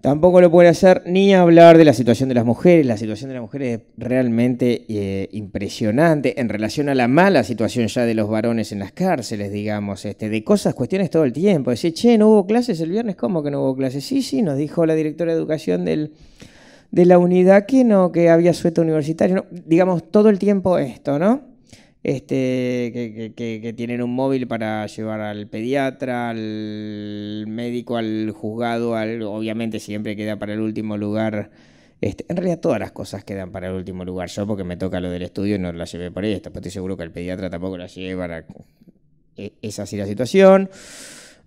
Tampoco lo pueden hacer, ni hablar de la situación de las mujeres. La situación de las mujeres es realmente eh, impresionante en relación a la mala situación ya de los varones en las cárceles, digamos, este, de cosas, cuestiones todo el tiempo. Decir, che, ¿no hubo clases el viernes? ¿Cómo que no hubo clases? Sí, sí, nos dijo la directora de educación del, de la unidad que no, que había sueldo universitario. No, digamos, todo el tiempo esto, ¿no? Este, que, que, que tienen un móvil para llevar al pediatra, al médico, al juzgado, al, obviamente siempre queda para el último lugar. Este, en realidad todas las cosas quedan para el último lugar. Yo porque me toca lo del estudio y no la llevé por esto, pero estoy seguro que el pediatra tampoco la lleva. Es así la situación.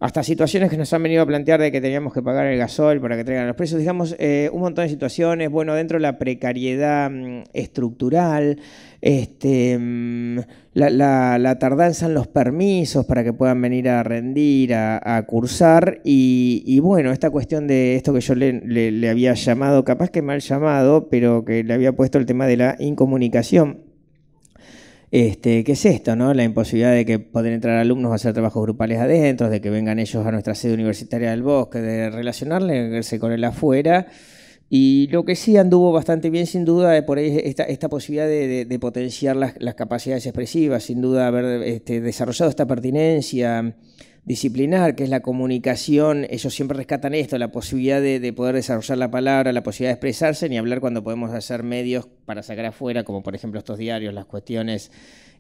Hasta situaciones que nos han venido a plantear de que teníamos que pagar el gasoil para que traigan a los presos, digamos, eh, un montón de situaciones, bueno, dentro de la precariedad estructural, este, la, la, la tardanza en los permisos para que puedan venir a rendir, a, a cursar, y, y bueno, esta cuestión de esto que yo le, le, le había llamado, capaz que mal llamado, pero que le había puesto el tema de la incomunicación. Este, ¿qué es esto, no? La imposibilidad de que puedan entrar alumnos a hacer trabajos grupales adentro, de que vengan ellos a nuestra sede universitaria del Bosque, de relacionarse con el afuera. Y lo que sí anduvo bastante bien, sin duda, de por ahí esta, esta posibilidad de, de, de potenciar las, las capacidades expresivas, sin duda haber este, desarrollado esta pertinencia disciplinar, que es la comunicación. Ellos siempre rescatan esto, la posibilidad de, de poder desarrollar la palabra, la posibilidad de expresarse, ni hablar cuando podemos hacer medios para sacar afuera, como por ejemplo estos diarios, las cuestiones.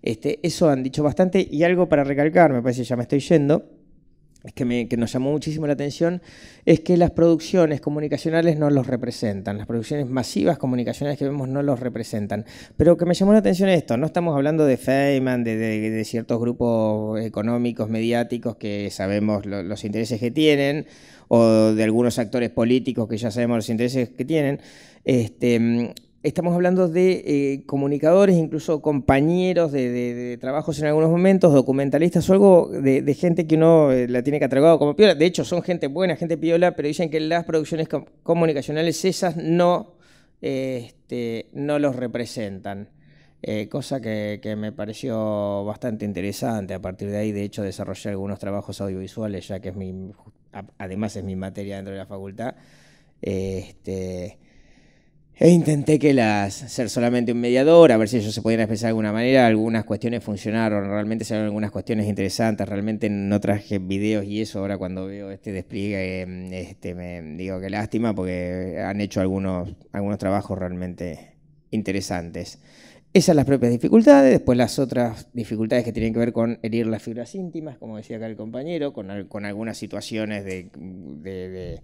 Este, eso han dicho bastante, y algo para recalcar, me parece que ya me estoy yendo, es que, me, que nos llamó muchísimo la atención, es que las producciones comunicacionales no los representan, las producciones masivas comunicacionales que vemos no los representan. Pero que me llamó la atención esto, no estamos hablando de Feynman, de, de, de ciertos grupos económicos, mediáticos, que sabemos lo, los intereses que tienen, o de algunos actores políticos que ya sabemos los intereses que tienen. Este, Estamos hablando de eh, comunicadores, incluso compañeros de, de, de trabajos en algunos momentos, documentalistas o algo de, de gente que uno la tiene catalogado como piola. De hecho, son gente buena, gente piola, pero dicen que las producciones com comunicacionales esas no, eh, este, no los representan. Eh, cosa que, que me pareció bastante interesante. A partir de ahí, de hecho, desarrollé algunos trabajos audiovisuales, ya que es mi, además es mi materia dentro de la facultad. Eh, este... E intenté que las ser solamente un mediador, a ver si ellos se podían expresar de alguna manera. Algunas cuestiones funcionaron, realmente salieron algunas cuestiones interesantes, realmente no traje videos y eso. Ahora cuando veo este despliegue, este, me digo que lástima, porque han hecho algunos, algunos trabajos realmente interesantes. Esas las propias dificultades, después las otras dificultades que tienen que ver con herir las fibras íntimas, como decía acá el compañero, con, con algunas situaciones de... de, de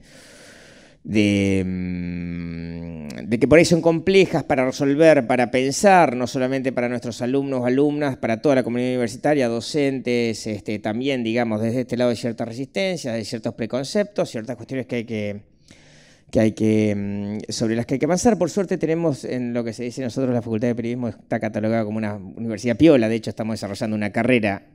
De, de que por ahí son complejas para resolver, para pensar, no solamente para nuestros alumnos, alumnas, para toda la comunidad universitaria, docentes, este, también, digamos, desde este lado hay ciertas resistencias, hay ciertos preconceptos, ciertas cuestiones que hay que, que hay que, sobre las que hay que avanzar. Por suerte tenemos, en lo que se dice nosotros, la Facultad de Periodismo está catalogada como una universidad piola. De hecho, estamos desarrollando una carrera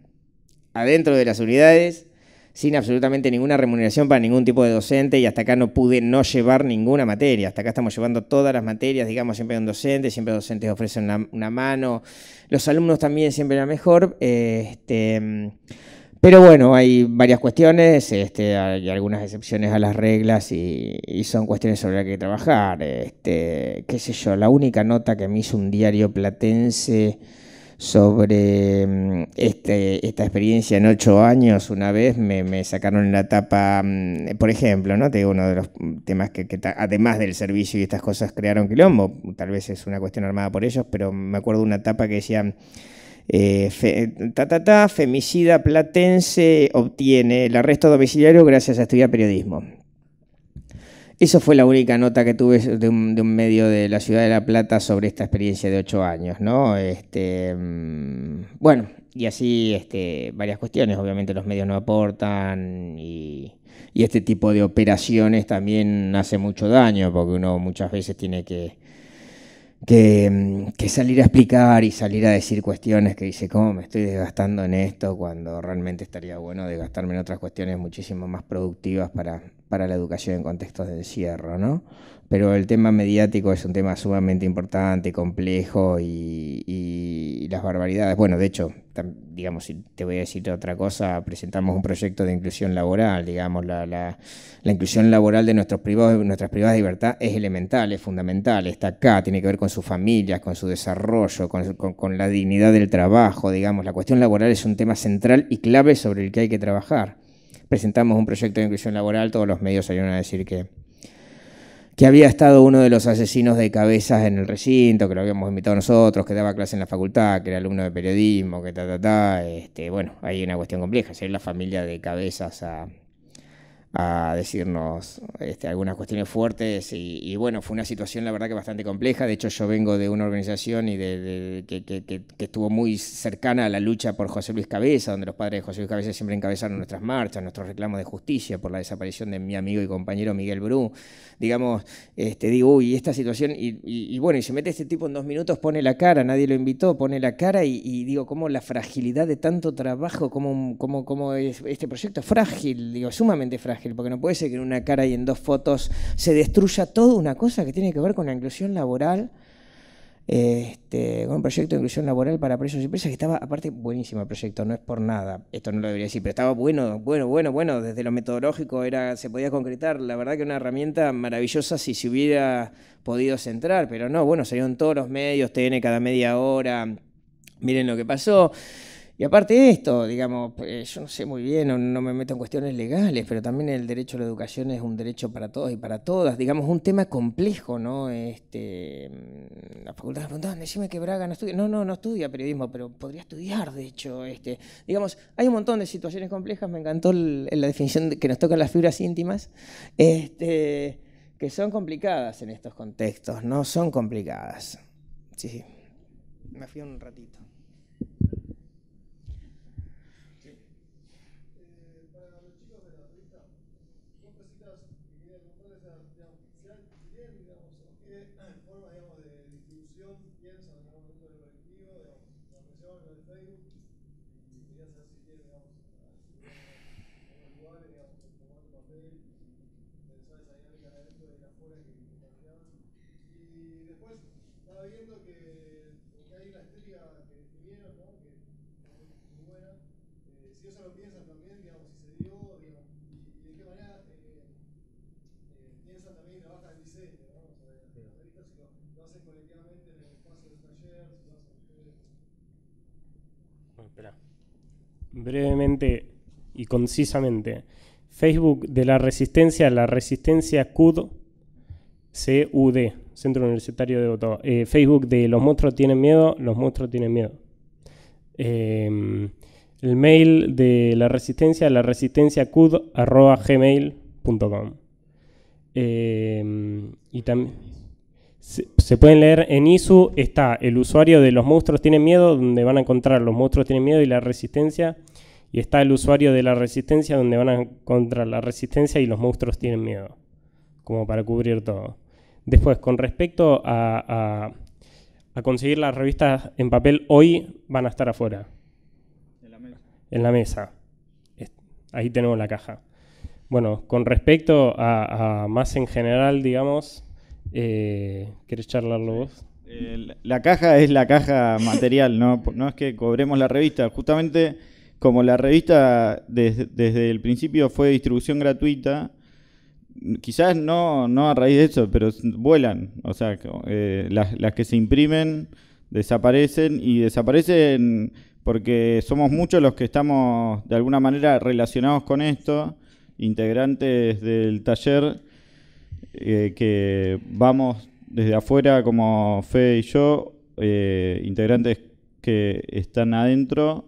adentro de las unidades, sin absolutamente ninguna remuneración para ningún tipo de docente, y hasta acá no pude no llevar ninguna materia. Hasta acá estamos llevando todas las materias, digamos, siempre hay un docente, siempre los docentes ofrecen una, una mano, los alumnos también siempre la mejor. Eh, este, pero bueno, hay varias cuestiones, este, hay algunas excepciones a las reglas y, y son cuestiones sobre las que hay que trabajar. Este, qué sé yo, la única nota que me hizo un diario platense sobre este, esta experiencia en ocho años, una vez me, me sacaron en la tapa, por ejemplo, ¿no? Te digo, uno de los temas que, que además del servicio y estas cosas crearon quilombo, tal vez es una cuestión armada por ellos, pero me acuerdo una tapa que decía Eh, fe, ta, ta, ta, femicida platense obtiene el arresto domiciliario gracias a estudiar periodismo. Eso fue la única nota que tuve de un, de un medio de la ciudad de La Plata sobre esta experiencia de ocho años, ¿no? Este, bueno, y así este, varias cuestiones. Obviamente los medios no aportan y, y este tipo de operaciones también hace mucho daño porque uno muchas veces tiene que, que, que salir a explicar y salir a decir cuestiones que dice cómo me estoy desgastando en esto cuando realmente estaría bueno desgastarme en otras cuestiones muchísimo más productivas para... para la educación en contextos de encierro, ¿no? Pero el tema mediático es un tema sumamente importante, complejo y, y las barbaridades. Bueno, de hecho, digamos, te voy a decir otra cosa, presentamos un proyecto de inclusión laboral, digamos, la, la, la inclusión laboral de nuestros privados, nuestras privadas de libertad es elemental, es fundamental, está acá, tiene que ver con sus familias, con su desarrollo, con, con, con la dignidad del trabajo, digamos. La cuestión laboral es un tema central y clave sobre el que hay que trabajar. Presentamos un proyecto de inclusión laboral, todos los medios salieron a decir que, que había estado uno de los asesinos de cabezas en el recinto, que lo habíamos invitado nosotros, que daba clase en la facultad, que era alumno de periodismo, que ta, ta, ta. Este, bueno, hay una cuestión compleja, es la familia de cabezas a, a decirnos este, algunas cuestiones fuertes y, y bueno, fue una situación la verdad que bastante compleja. De hecho yo vengo de una organización y de, de, que, que, que, que estuvo muy cercana a la lucha por José Luis Cabeza, donde los padres de José Luis Cabeza siempre encabezaron nuestras marchas, nuestros reclamos de justicia por la desaparición de mi amigo y compañero Miguel Bru. Digamos, este, digo, uy, esta situación, y, y, y bueno, y se mete este tipo en dos minutos, pone la cara, nadie lo invitó, pone la cara y, y digo, cómo la fragilidad de tanto trabajo, cómo, cómo, cómo es este proyecto frágil, digo, sumamente frágil. Porque no puede ser que en una cara y en dos fotos se destruya toda una cosa que tiene que ver con la inclusión laboral, este, con un proyecto de inclusión laboral para presos y presas que estaba, aparte, buenísimo el proyecto, no es por nada, esto no lo debería decir, pero estaba bueno, bueno, bueno, bueno, desde lo metodológico era, se podía concretar, la verdad que una herramienta maravillosa si se hubiera podido centrar, pero no, bueno, salieron todos los medios, T N cada media hora, miren lo que pasó. Y aparte de esto, digamos, yo no sé muy bien, no, no me meto en cuestiones legales, pero también el derecho a la educación es un derecho para todos y para todas, digamos, un tema complejo, ¿no? Este, la facultad me preguntaban, decime que Braga no estudia, no, no, no estudia periodismo, pero podría estudiar, de hecho, este, digamos, hay un montón de situaciones complejas, me encantó el, la definición de que nos tocan las fibras íntimas, este, que son complicadas en estos contextos, ¿no? Son complicadas. Sí, sí. Me fui un ratito. Brevemente y concisamente, Facebook de La Resistencia, La Resistencia C U D, C U D, Centro Universitario de Devoto. Eh, Facebook de Los Monstruos Tienen Miedo, Los Monstruos Tienen Miedo. Eh, el mail de La Resistencia, La Resistencia C U D, arroba gmail punto com. Eh, y también se, se pueden leer en I S U, está el usuario de Los Monstruos Tienen Miedo, donde van a encontrar Los Monstruos Tienen Miedo y La Resistencia. Y está el usuario de La Resistencia, donde van a encontrar La Resistencia y Los Monstruos Tienen Miedo, como para cubrir todo. Después, con respecto a, a, a conseguir las revistas en papel, hoy van a estar afuera. En la mesa. En la mesa. Ahí tenemos la caja. Bueno, con respecto a, a más en general, digamos, eh, ¿querés charlarlo vos? Eh, la caja es la caja material, ¿no? No es que cobremos la revista, justamente... Como la revista desde, desde el principio fue de distribución gratuita, quizás no, no a raíz de eso, pero vuelan. O sea, eh, las, las que se imprimen desaparecen y desaparecen porque somos muchos los que estamos de alguna manera relacionados con esto, integrantes del taller, eh, que vamos desde afuera como Fe y yo, eh, integrantes que están adentro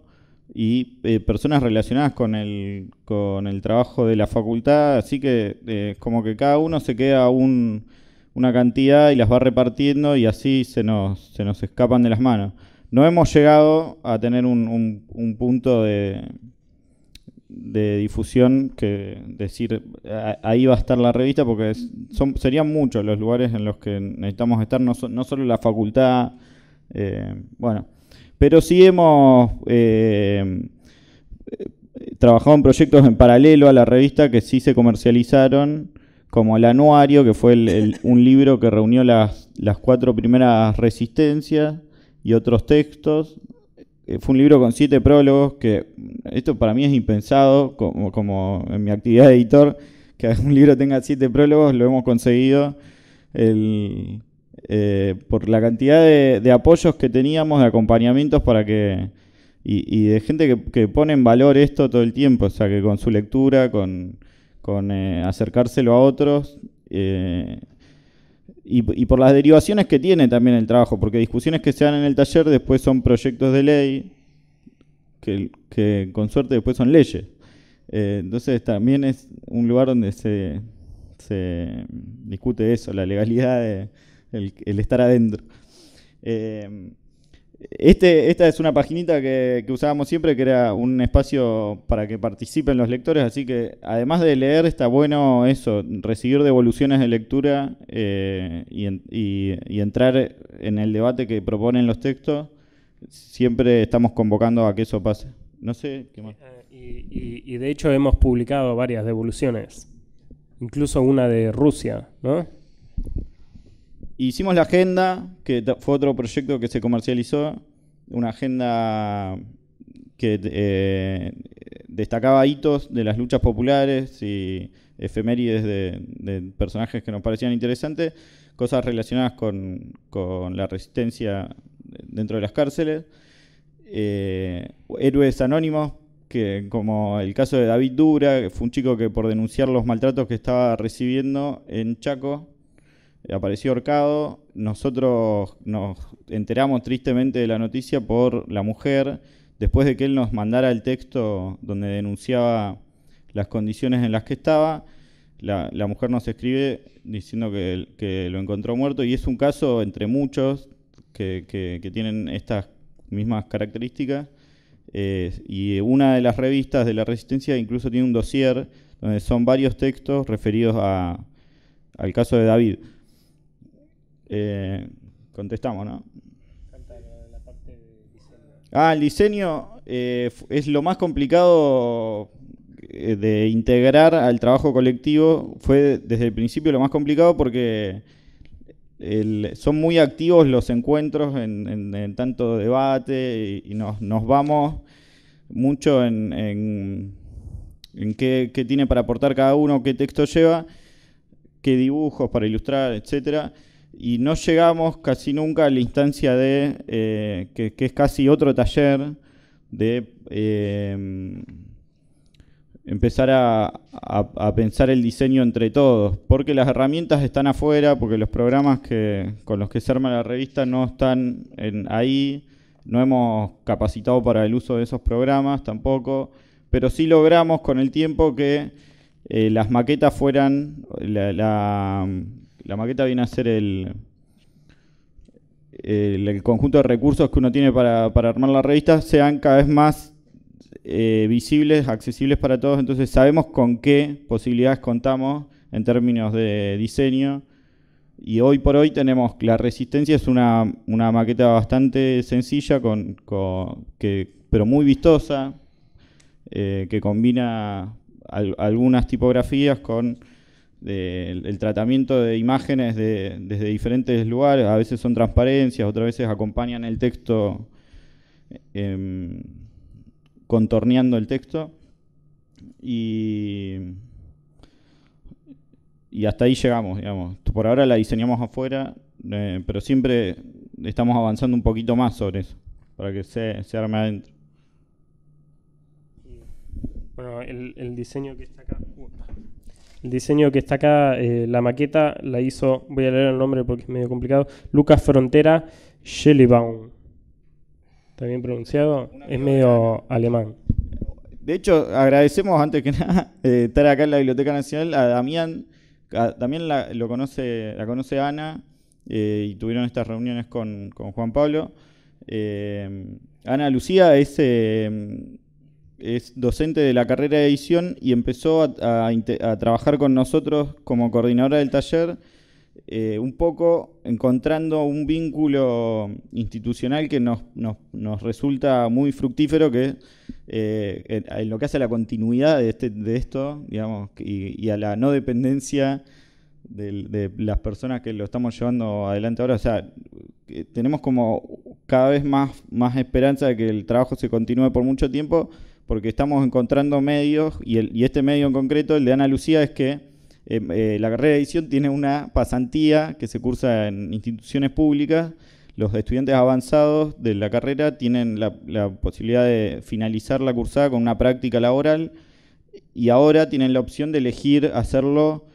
y eh, personas relacionadas con el, con el trabajo de la facultad, así que eh, como que cada uno se queda un, una cantidad y las va repartiendo y así se nos, se nos escapan de las manos. No hemos llegado a tener un, un, un punto de, de difusión que decir a, ahí va a estar la revista, porque es, son, serían muchos los lugares en los que necesitamos estar, no, so, no solo la facultad, eh, bueno. Pero sí hemos eh, trabajado en proyectos en paralelo a la revista que sí se comercializaron, como el anuario, que fue el, el, un libro que reunió las, las cuatro primeras resistencias y otros textos. Eh, fue un libro con siete prólogos, que esto para mí es impensado, como, como en mi actividad de editor, que un libro tenga siete prólogos, lo hemos conseguido. El... Eh, por la cantidad de, de apoyos que teníamos, de acompañamientos para que y, y de gente que, que pone en valor esto todo el tiempo, o sea, que con su lectura, con, con eh, acercárselo a otros, eh, y, y por las derivaciones que tiene también el trabajo, porque discusiones que se dan en el taller después son proyectos de ley, que, que con suerte después son leyes. Eh, entonces también es un lugar donde se, se discute eso, la legalidad de... El, el estar adentro. Eh, este, esta es una paginita que, que usábamos siempre, que era un espacio para que participen los lectores, así que además de leer está bueno eso, recibir devoluciones de lectura eh, y, en, y, y entrar en el debate que proponen los textos. Siempre estamos convocando a que eso pase. No sé qué más. Y, y, y de hecho hemos publicado varias devoluciones, incluso una de Rusia, ¿no? Hicimos la agenda, que fue otro proyecto que se comercializó, una agenda que eh, destacaba hitos de las luchas populares y efemérides de, de personajes que nos parecían interesantes, cosas relacionadas con, con la resistencia dentro de las cárceles, eh, héroes anónimos, que como el caso de David Dura, que fue un chico que por denunciar los maltratos que estaba recibiendo en Chaco, apareció ahorcado. Nosotros nos enteramos tristemente de la noticia por la mujer, después de que él nos mandara el texto donde denunciaba las condiciones en las que estaba. La, la mujer nos escribe diciendo que, que lo encontró muerto, y es un caso entre muchos que, que, que tienen estas mismas características. Eh, y una de las revistas de La Resistencia incluso tiene un dossier donde son varios textos referidos a, al caso de David. Eh, contestamos, ¿no? La parte de diseño. Ah, el diseño eh, es lo más complicado de integrar al trabajo colectivo. Fue desde el principio lo más complicado porque el, son muy activos los encuentros en, en, en tanto debate y, y nos, nos vamos mucho en, en, en qué, qué tiene para aportar cada uno, qué texto lleva, qué dibujos para ilustrar, etcétera. Y no llegamos casi nunca a la instancia de, eh, que, que es casi otro taller, de eh, empezar a, a, a pensar el diseño entre todos, porque las herramientas están afuera, porque los programas que, con los que se arma la revista no están en, ahí, no hemos capacitado para el uso de esos programas tampoco, pero sí logramos con el tiempo que eh, las maquetas fueran... la, la La maqueta viene a ser el, el, el conjunto de recursos que uno tiene para, para armar la revista, sean cada vez más eh, visibles, accesibles para todos. Entonces sabemos con qué posibilidades contamos en términos de diseño. Y hoy por hoy tenemos La Resistencia, es una, una maqueta bastante sencilla, con, con, que, pero muy vistosa, eh, que combina al, algunas tipografías con... De, el, el tratamiento de imágenes de, desde diferentes lugares, a veces son transparencias, otras veces acompañan el texto, eh, contorneando el texto, y, y hasta ahí llegamos, digamos. Por ahora la diseñamos afuera, eh, pero siempre estamos avanzando un poquito más sobre eso, para que se, se arme adentro. Bueno, el, el diseño que está acá... El diseño que está acá, eh, la maqueta, la hizo, voy a leer el nombre porque es medio complicado, Lucas Frontera Schellebaum. Está bien pronunciado, es medio alemán. De hecho, agradecemos antes que nada eh, estar acá en la Biblioteca Nacional a Damián, a, también la, lo conoce, la conoce Ana, eh, y tuvieron estas reuniones con, con Juan Pablo. Eh, Ana Lucía es, eh, es docente de la carrera de edición y empezó a, a, a trabajar con nosotros como coordinadora del taller, eh, un poco encontrando un vínculo institucional que nos, nos, nos resulta muy fructífero, que eh, en, en lo que hace a la continuidad de, este, de esto, digamos, y, y a la no dependencia de, de las personas que lo estamos llevando adelante ahora. O sea, tenemos como cada vez más, más esperanza de que el trabajo se continúe por mucho tiempo, porque estamos encontrando medios, y, el, y este medio en concreto, el de Ana Lucía, es que eh, eh, la carrera de edición tiene una pasantía que se cursa en instituciones públicas. Los estudiantes avanzados de la carrera tienen la, la posibilidad de finalizar la cursada con una práctica laboral, y ahora tienen la opción de elegir hacerlo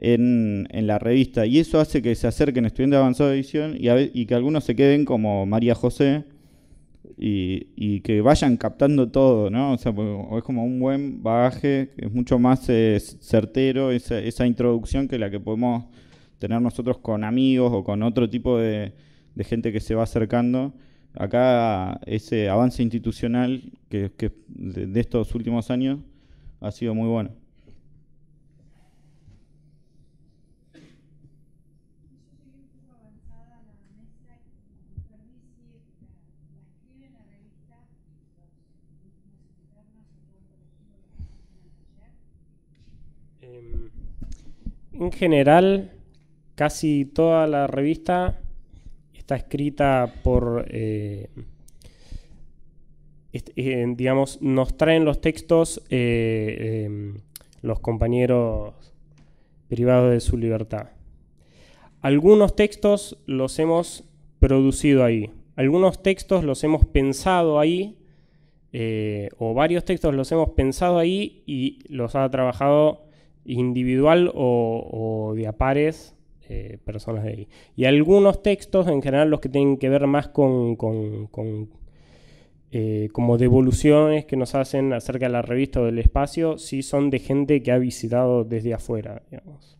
En, en la revista, y eso hace que se acerquen estudiantes avanzados de edición y, a, y que algunos se queden como María José y, y que vayan captando todo, ¿no? O sea, es como un buen bagaje, es mucho más eh, certero esa, esa introducción que la que podemos tener nosotros con amigos o con otro tipo de, de gente que se va acercando. Acá ese avance institucional que, que de, de estos últimos años ha sido muy bueno. En general, casi toda la revista está escrita por, eh, eh, digamos, nos traen los textos eh, eh, los compañeros privados de su libertad. Algunos textos los hemos producido ahí, algunos textos los hemos pensado ahí, eh, o varios textos los hemos pensado ahí y los ha trabajado individual o, o de a pares, eh, personas de ahí. Y algunos textos, en general los que tienen que ver más con, con, con eh, como devoluciones que nos hacen acerca de la revista o del espacio, sí son de gente que ha visitado desde afuera, digamos.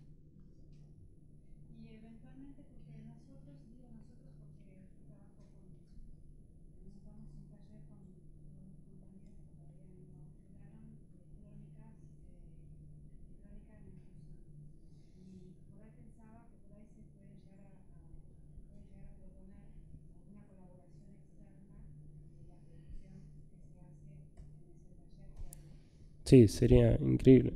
Sí, sería increíble.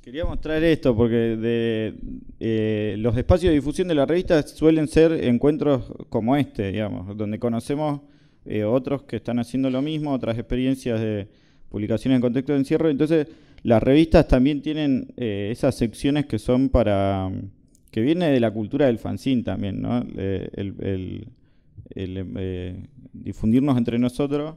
Quería mostrar esto porque de, eh, los espacios de difusión de la revista suelen ser encuentros como este, digamos, donde conocemos eh, otros que están haciendo lo mismo, otras experiencias de publicaciones en contexto de encierro. Entonces, las revistas también tienen eh, esas secciones que son para... que viene de la cultura del fanzine también, ¿no? Eh, el, el, el eh, difundirnos entre nosotros,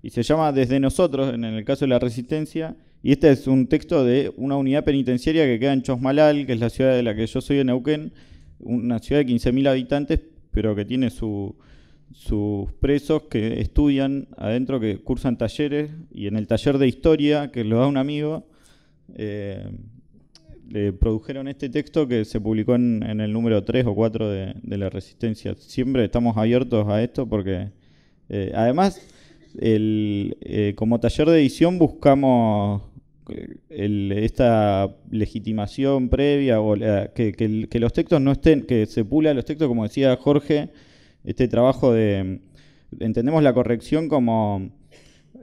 y se llama Desde Nosotros, en el caso de La Resistencia. Y este es un texto de una unidad penitenciaria que queda en Chosmalal, que es la ciudad de la que yo soy, de Neuquén, una ciudad de quince mil habitantes, pero que tiene su, sus presos que estudian adentro, que cursan talleres, y en el taller de historia, que lo da un amigo, eh, le produjeron este texto que se publicó en, en el número tres o cuatro de, de La Resistencia. Siempre estamos abiertos a esto porque, eh, además... El, eh, como taller de edición buscamos el, esta legitimación previa, o la, que, que, que los textos no estén, que se pula los textos, como decía Jorge, este trabajo de, entendemos la corrección como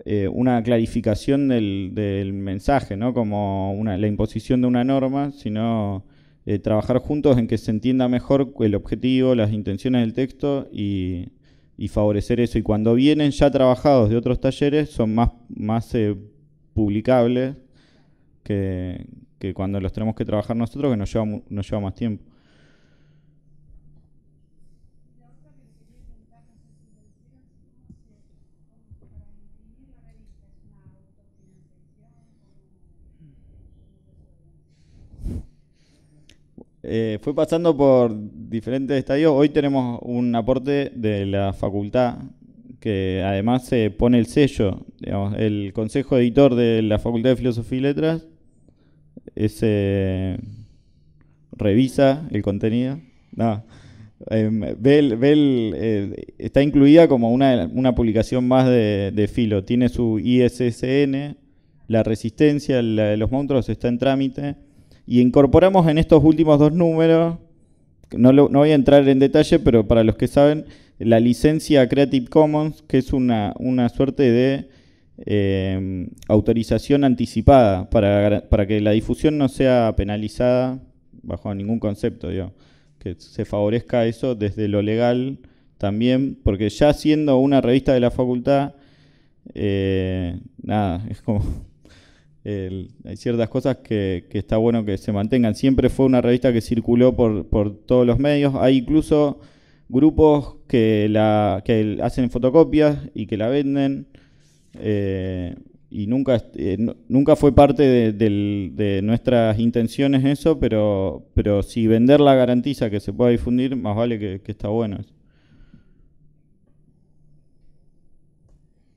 eh, una clarificación del, del mensaje, no como una, la imposición de una norma, sino eh, trabajar juntos en que se entienda mejor el objetivo, las intenciones del texto y... y favorecer eso, y cuando vienen ya trabajados de otros talleres son más, más eh, publicables que, que cuando los tenemos que trabajar nosotros, que nos lleva, nos lleva más tiempo. Eh, fue pasando por diferentes estadios. Hoy tenemos un aporte de la facultad que además se eh, pone el sello, digamos, el consejo editor de la Facultad de Filosofía y Letras es, eh, revisa el contenido, no, eh, ve el, ve el, eh, está incluida como una, una publicación más de, de Filo, tiene su I S S N, La Resistencia, la de Los Monstruos está en trámite, y incorporamos en estos últimos dos números, no, lo, no voy a entrar en detalle, pero para los que saben, la licencia Creative Commons, que es una, una suerte de eh, autorización anticipada para, para que la difusión no sea penalizada bajo ningún concepto, digo, que se favorezca eso desde lo legal también, porque ya siendo una revista de la facultad, eh, nada, es como el, hay ciertas cosas que, que está bueno que se mantengan. Siempre fue una revista que circuló por, por todos los medios, hay incluso grupos que la que hacen fotocopias y que la venden, eh, y nunca eh, no, nunca fue parte de, de, de nuestras intenciones eso, pero pero si venderla garantiza que se pueda difundir, más vale que, que está bueno eso.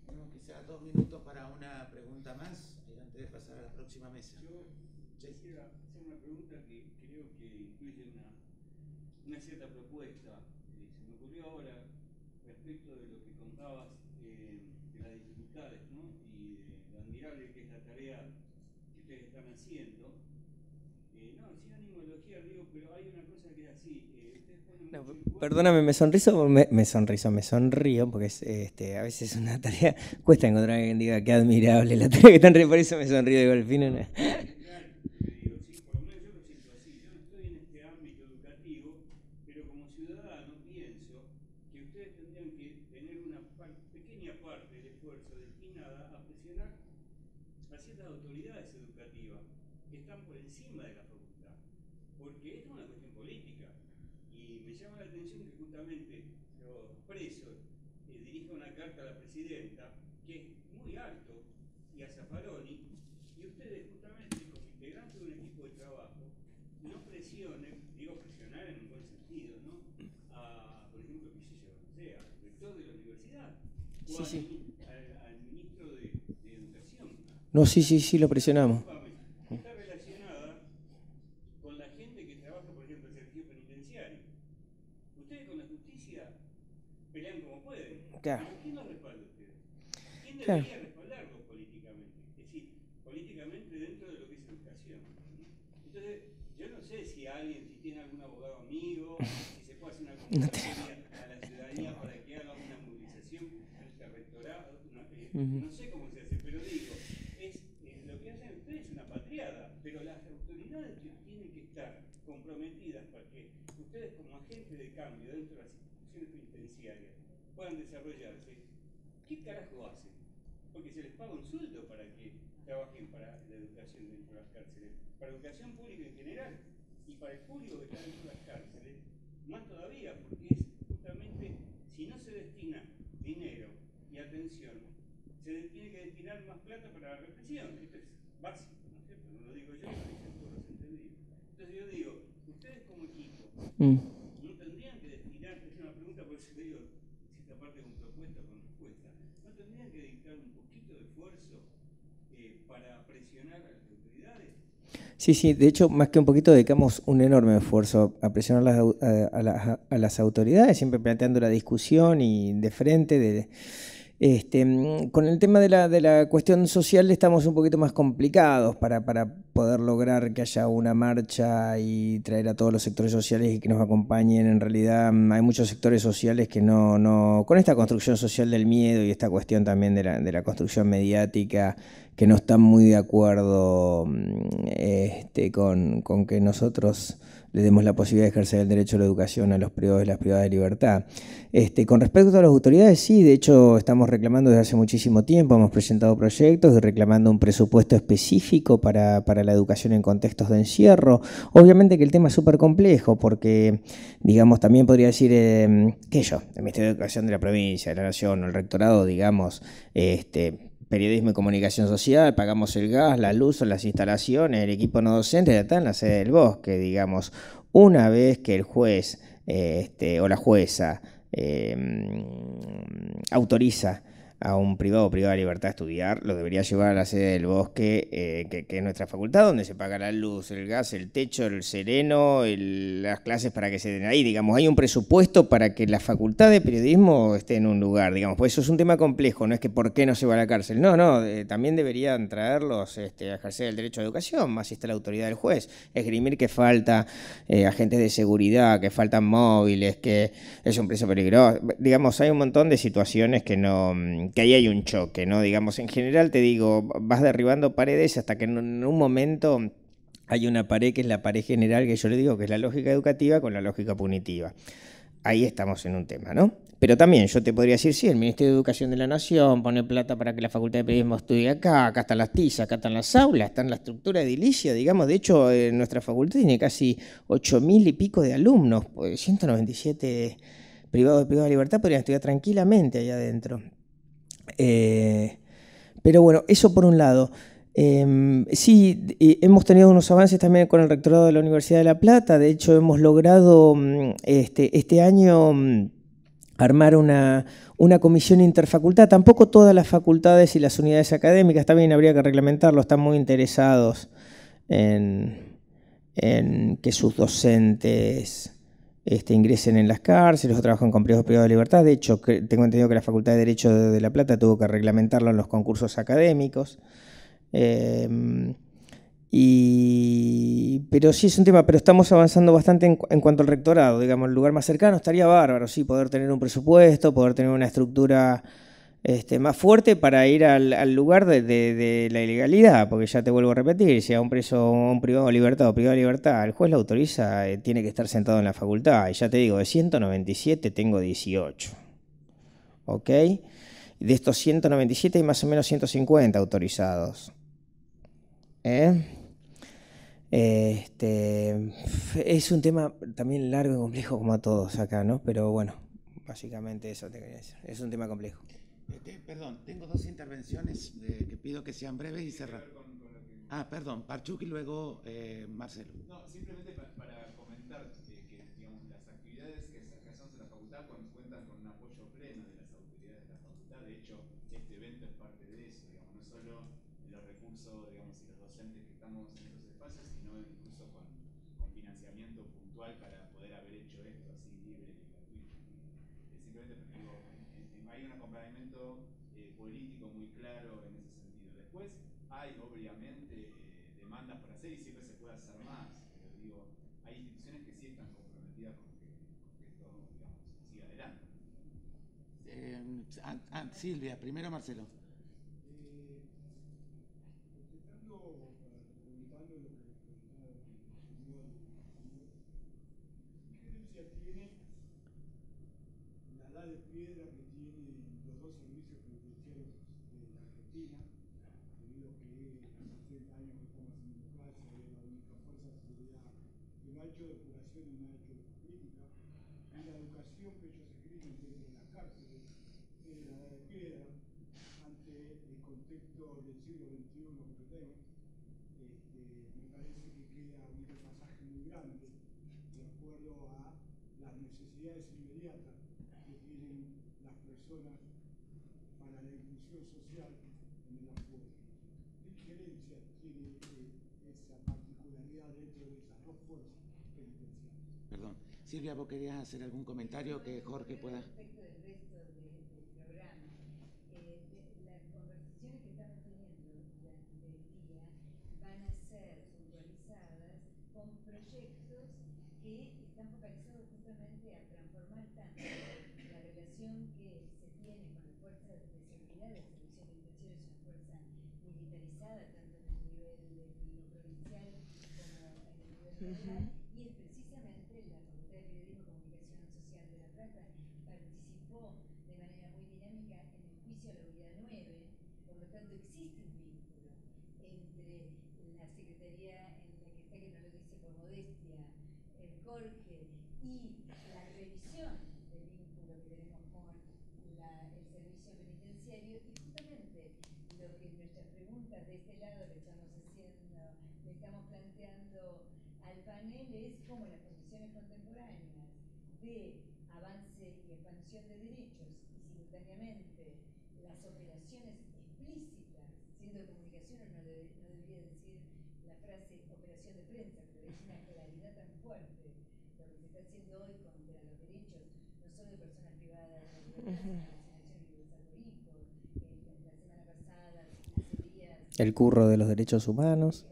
Tenemos quizás dos minutos para una pregunta más antes de pasar a la próxima mesa. Yo quisiera hacer una pregunta que creo que incluye una, una cierta propuesta. Ahora, respecto de lo que contabas, eh, de las dificultades, ¿no? Y de lo admirable que es la tarea que ustedes están haciendo, eh, no, sin ánimo de elogiar, digo, pero hay una cosa que es así, eh, ustedes ponen no, mucho... Perdóname, me sonriso, me, me sonriso, me sonrío, porque es, este, a veces una tarea, cuesta encontrar a alguien que diga que admirable la tarea que están realizando, por eso me sonrío, digo, al final... No. Sí, sí. Al, al ministro de, de Educación. No, sí, sí, sí, lo presionamos. Está relacionada con la gente que trabaja, por ejemplo, en el servicio penitenciario. Ustedes con la justicia pelean como pueden. Claro. ¿Quién los respalda a ustedes? ¿Quién debería claro. respaldarlos políticamente? Es decir, políticamente dentro de lo que es educación. Entonces, yo no sé si alguien, si tiene algún abogado amigo, si se puede hacer una comunicación a la ciudadanía para que haga una movilización. No sé cómo se hace, pero digo, es, es, lo que hacen ustedes es una patriada, pero las autoridades tienen que estar comprometidas para que ustedes como agentes de cambio dentro de las instituciones penitenciarias puedan desarrollarse. ¿Qué carajo hacen? Porque se les paga un sueldo para que trabajen para la educación dentro de las cárceles, para la educación pública en general y para el público que está dentro de las cárceles, más todavía, porque es justamente si no se destina dinero y atención, se tiene que destinar más plata para la represión. Esto es básico, ¿no es cierto? No lo digo yo, lo dicen todos los entendidos. Entonces yo digo, ustedes como equipo, mm. no tendrían que destinar, es una pregunta, por eso te digo, si esta parte es una propuesta con respuesta, ¿no tendrían que dedicar un poquito de esfuerzo eh, para presionar a las autoridades? Sí, sí, de hecho, más que un poquito, dedicamos un enorme esfuerzo a presionar las, a, a, las, a las autoridades, siempre planteando la discusión y de frente, de... Este, con el tema de la, de la cuestión social estamos un poquito más complicados para, para poder lograr que haya una marcha y traer a todos los sectores sociales y que nos acompañen. En realidad hay muchos sectores sociales que no, no con esta construcción social del miedo y esta cuestión también de la, de la construcción mediática, que no están muy de acuerdo este, con, con que nosotros le demos la posibilidad de ejercer el derecho a la educación a los privados y las privadas de libertad. Este, con respecto a las autoridades, sí, de hecho estamos reclamando desde hace muchísimo tiempo, hemos presentado proyectos, reclamando un presupuesto específico para, para la educación en contextos de encierro. Obviamente que el tema es súper complejo porque, digamos, también podría decir, eh, qué sé yo, el Ministerio de Educación de la provincia, de la nación, o el rectorado, digamos, este... Periodismo y Comunicación Social, pagamos el gas, la luz, las instalaciones, el equipo no docente, ya está en la sede del bosque, digamos. Una vez que el juez eh, este, o la jueza eh, autoriza a un privado o privada de libertad a estudiar, lo debería llevar a la sede del Bosque, eh, que, que es nuestra facultad, donde se paga la luz, el gas, el techo, el sereno, el, las clases para que se den ahí. Digamos, hay un presupuesto para que la facultad de periodismo esté en un lugar, digamos, pues eso es un tema complejo, no es que por qué no se va a la cárcel. No, no, eh, también deberían traerlos este, a ejercer el derecho a educación, más si está la autoridad del juez, esgrimir que falta eh, agentes de seguridad, que faltan móviles, que es un preso peligroso. Digamos, hay un montón de situaciones que no... que ahí hay un choque, ¿no? Digamos, en general te digo, vas derribando paredes hasta que en un momento hay una pared que es la pared general, que yo le digo que es la lógica educativa con la lógica punitiva. Ahí estamos en un tema, ¿no? Pero también yo te podría decir, sí, el Ministerio de Educación de la Nación pone plata para que la Facultad de Periodismo estudie acá, acá están las tizas, acá están las aulas, están la estructura edilicia, digamos. De hecho, en nuestra facultad tiene casi ocho mil y pico de alumnos, ciento noventa y siete privados de privada libertad podrían estudiar tranquilamente allá adentro. Eh, pero bueno, eso por un lado. Eh, sí, hemos tenido unos avances también con el rectorado de la Universidad de La Plata. De hecho, hemos logrado este, este año armar una, una comisión interfacultad. Tampoco todas las facultades y las unidades académicas, también habría que reglamentarlo, están muy interesados en, en que sus docentes... Este, ingresen en las cárceles o trabajan con privados privados de libertad. De hecho, tengo entendido que la Facultad de Derecho de La Plata tuvo que reglamentarlo en los concursos académicos. Eh, y, pero sí es un tema, pero estamos avanzando bastante en, en cuanto al rectorado. Digamos, el lugar más cercano estaría bárbaro, sí, poder tener un presupuesto, poder tener una estructura este, más fuerte para ir al, al lugar de, de, de la ilegalidad, porque ya te vuelvo a repetir, si a un preso, un privado de libertad o privado de libertad, el juez lo autoriza, eh, tiene que estar sentado en la facultad, y ya te digo, de ciento noventa y siete tengo dieciocho, ¿ok? De estos ciento noventa y siete hay más o menos ciento cincuenta autorizados, ¿eh? Este, es un tema también largo y complejo como a todos acá, ¿no? Pero bueno, básicamente eso te quería decir, es un tema complejo. Este, perdón, tengo dos intervenciones de, que pido que sean breves y cerrar. Ah, perdón, Parchuk y luego eh, Marcelo. No, simplemente para, para comentar que, que digamos, las actividades que se hacen en la facultad cuentan con un apoyo pleno de las autoridades de la facultad. De hecho, este evento es parte de eso, digamos, no solo los recursos, digamos, y los docentes que estamos en estos espacios, sino incluso con, con financiamiento puntual para poder haber hecho esto así libre y gratuito. Simplemente porque digo, hay un acompañamiento eh, político muy claro en ese sentido. Después hay obviamente eh, demandas por hacer y siempre se puede hacer más, pero digo, hay instituciones que sí están comprometidas con que, con que esto, digamos, siga adelante. Eh, ah, ah, Silvia, primero Marcelo. Silvia, ¿vos querías hacer algún comentario que Jorge pueda...? Respecto del resto del programa, eh, las conversaciones que estamos teniendo durante el día van a ser puntualizadas con proyectos que están focalizados justamente a transformar tanto la relación que se tiene con las fuerzas de seguridad, el Servicio Penitenciario es una fuerza militarizada tanto en el nivel provincial como en el nivel nacional. Al panel es como las condiciones contemporáneas de avance y expansión de derechos, y simultáneamente las operaciones explícitas, siendo comunicaciones, no, de, no debería decir la frase operación de prensa, pero es una claridad tan fuerte lo que se está haciendo hoy contra los derechos, no solo de personas privadas, sino de la asignación universal por hijos, la semana pasada, hace días, el curro de los derechos humanos.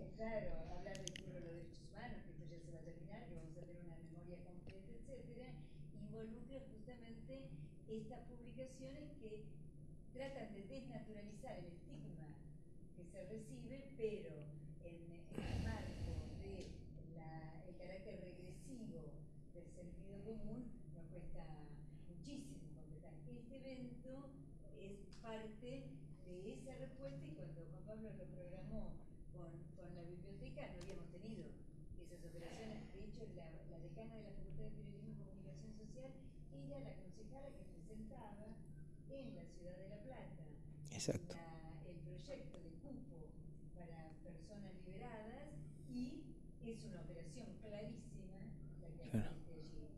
Exacto. La, el proyecto de cupo para personas liberadas, y es una operación clarísima la que claro. existe allí,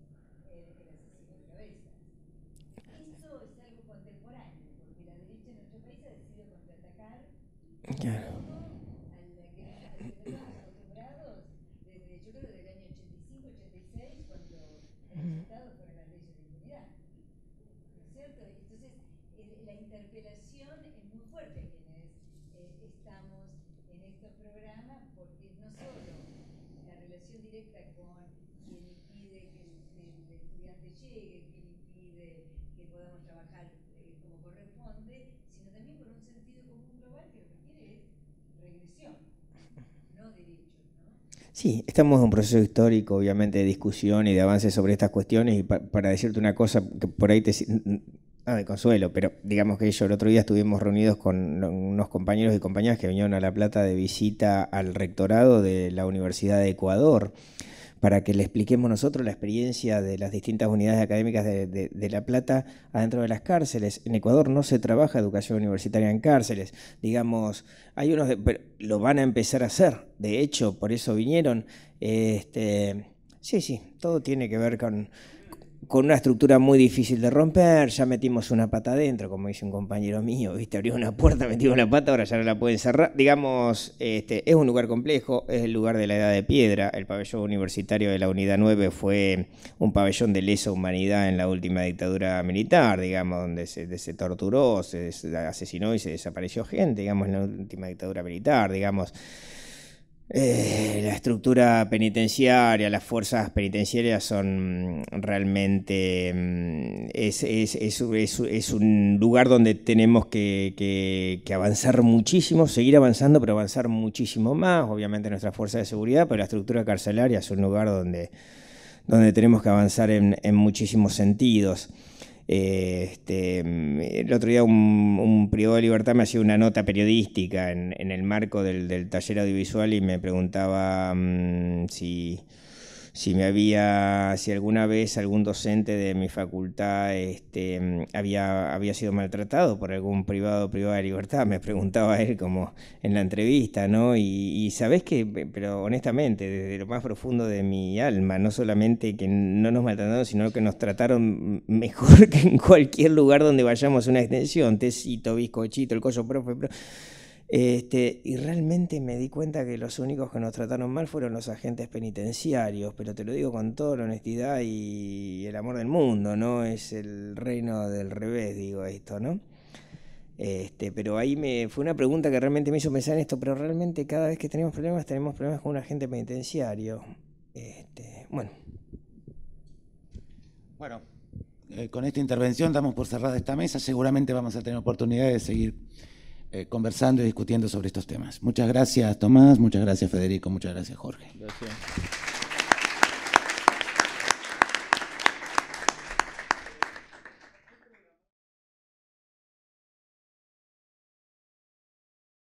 el, el asesino de Cabeza. Eso es algo contemporáneo, porque la derecha en nuestro país ha decidido contraatacar claro. a la que estamos acostumbrados desde, yo creo, del año ochenta y cinco, ochenta y seis, cuando han votado por las leyes de impunidad. ¿No es cierto? Entonces, la interpelación es muy fuerte a quienes eh, estamos en estos programas, porque no solo la relación directa con quien impide que el, el estudiante llegue, quien impide que podamos trabajar eh, como corresponde, sino también con un sentido común global que lo que quiere es regresión, no derechos, ¿no? Sí, estamos en un proceso histórico, obviamente, de discusión y de avance sobre estas cuestiones, y pa para decirte una cosa que por ahí te... Ah, de consuelo, pero digamos que yo el otro día estuvimos reunidos con unos compañeros y compañeras que vinieron a La Plata de visita al rectorado de la Universidad de Ecuador para que le expliquemos nosotros la experiencia de las distintas unidades académicas de, de, de La Plata adentro de las cárceles. En Ecuador no se trabaja educación universitaria en cárceles, digamos, hay unos de, pero lo van a empezar a hacer, de hecho, por eso vinieron. Este, sí, sí, todo tiene que ver con... con una estructura muy difícil de romper, ya metimos una pata adentro, como dice un compañero mío, viste, abrió una puerta, metimos la pata, ahora ya no la pueden cerrar. Digamos, este, es un lugar complejo, es el lugar de la Edad de Piedra, el pabellón universitario de la Unidad nueve fue un pabellón de lesa humanidad en la última dictadura militar, digamos, donde se, se torturó, se asesinó y se desapareció gente, digamos, en la última dictadura militar, digamos. Eh, la estructura penitenciaria, las fuerzas penitenciarias son realmente es, es, es, es, es un lugar donde tenemos que, que, que avanzar muchísimo, seguir avanzando, pero avanzar muchísimo más, obviamente nuestra fuerza de seguridad, pero la estructura carcelaria es un lugar donde, donde tenemos que avanzar en, en muchísimos sentidos. Este, el otro día un, un privado de libertad me hacía una nota periodística en, en el marco del, del taller audiovisual y me preguntaba um, si, si me había, si alguna vez algún docente de mi facultad este, había, había sido maltratado por algún privado o privada de libertad, me preguntaba él como en la entrevista, ¿no? Y, y sabés que, pero honestamente, desde lo más profundo de mi alma, no solamente que no nos maltrataron, sino que nos trataron mejor que en cualquier lugar donde vayamos a una extensión, tecito, bizcochito, el coso profe, profe. Este, y realmente me di cuenta que los únicos que nos trataron mal fueron los agentes penitenciarios, pero te lo digo con toda la honestidad y el amor del mundo, ¿no? Es el reino del revés, digo esto, ¿no? Este, pero ahí me fue una pregunta que realmente me hizo pensar en esto, pero realmente cada vez que tenemos problemas, tenemos problemas con un agente penitenciario. Este, bueno. Bueno, eh, con esta intervención damos por cerrada esta mesa, seguramente vamos a tener oportunidad de seguir conversando y discutiendo sobre estos temas. Muchas gracias, Tomás, muchas gracias, Federico, muchas gracias, Jorge. Gracias.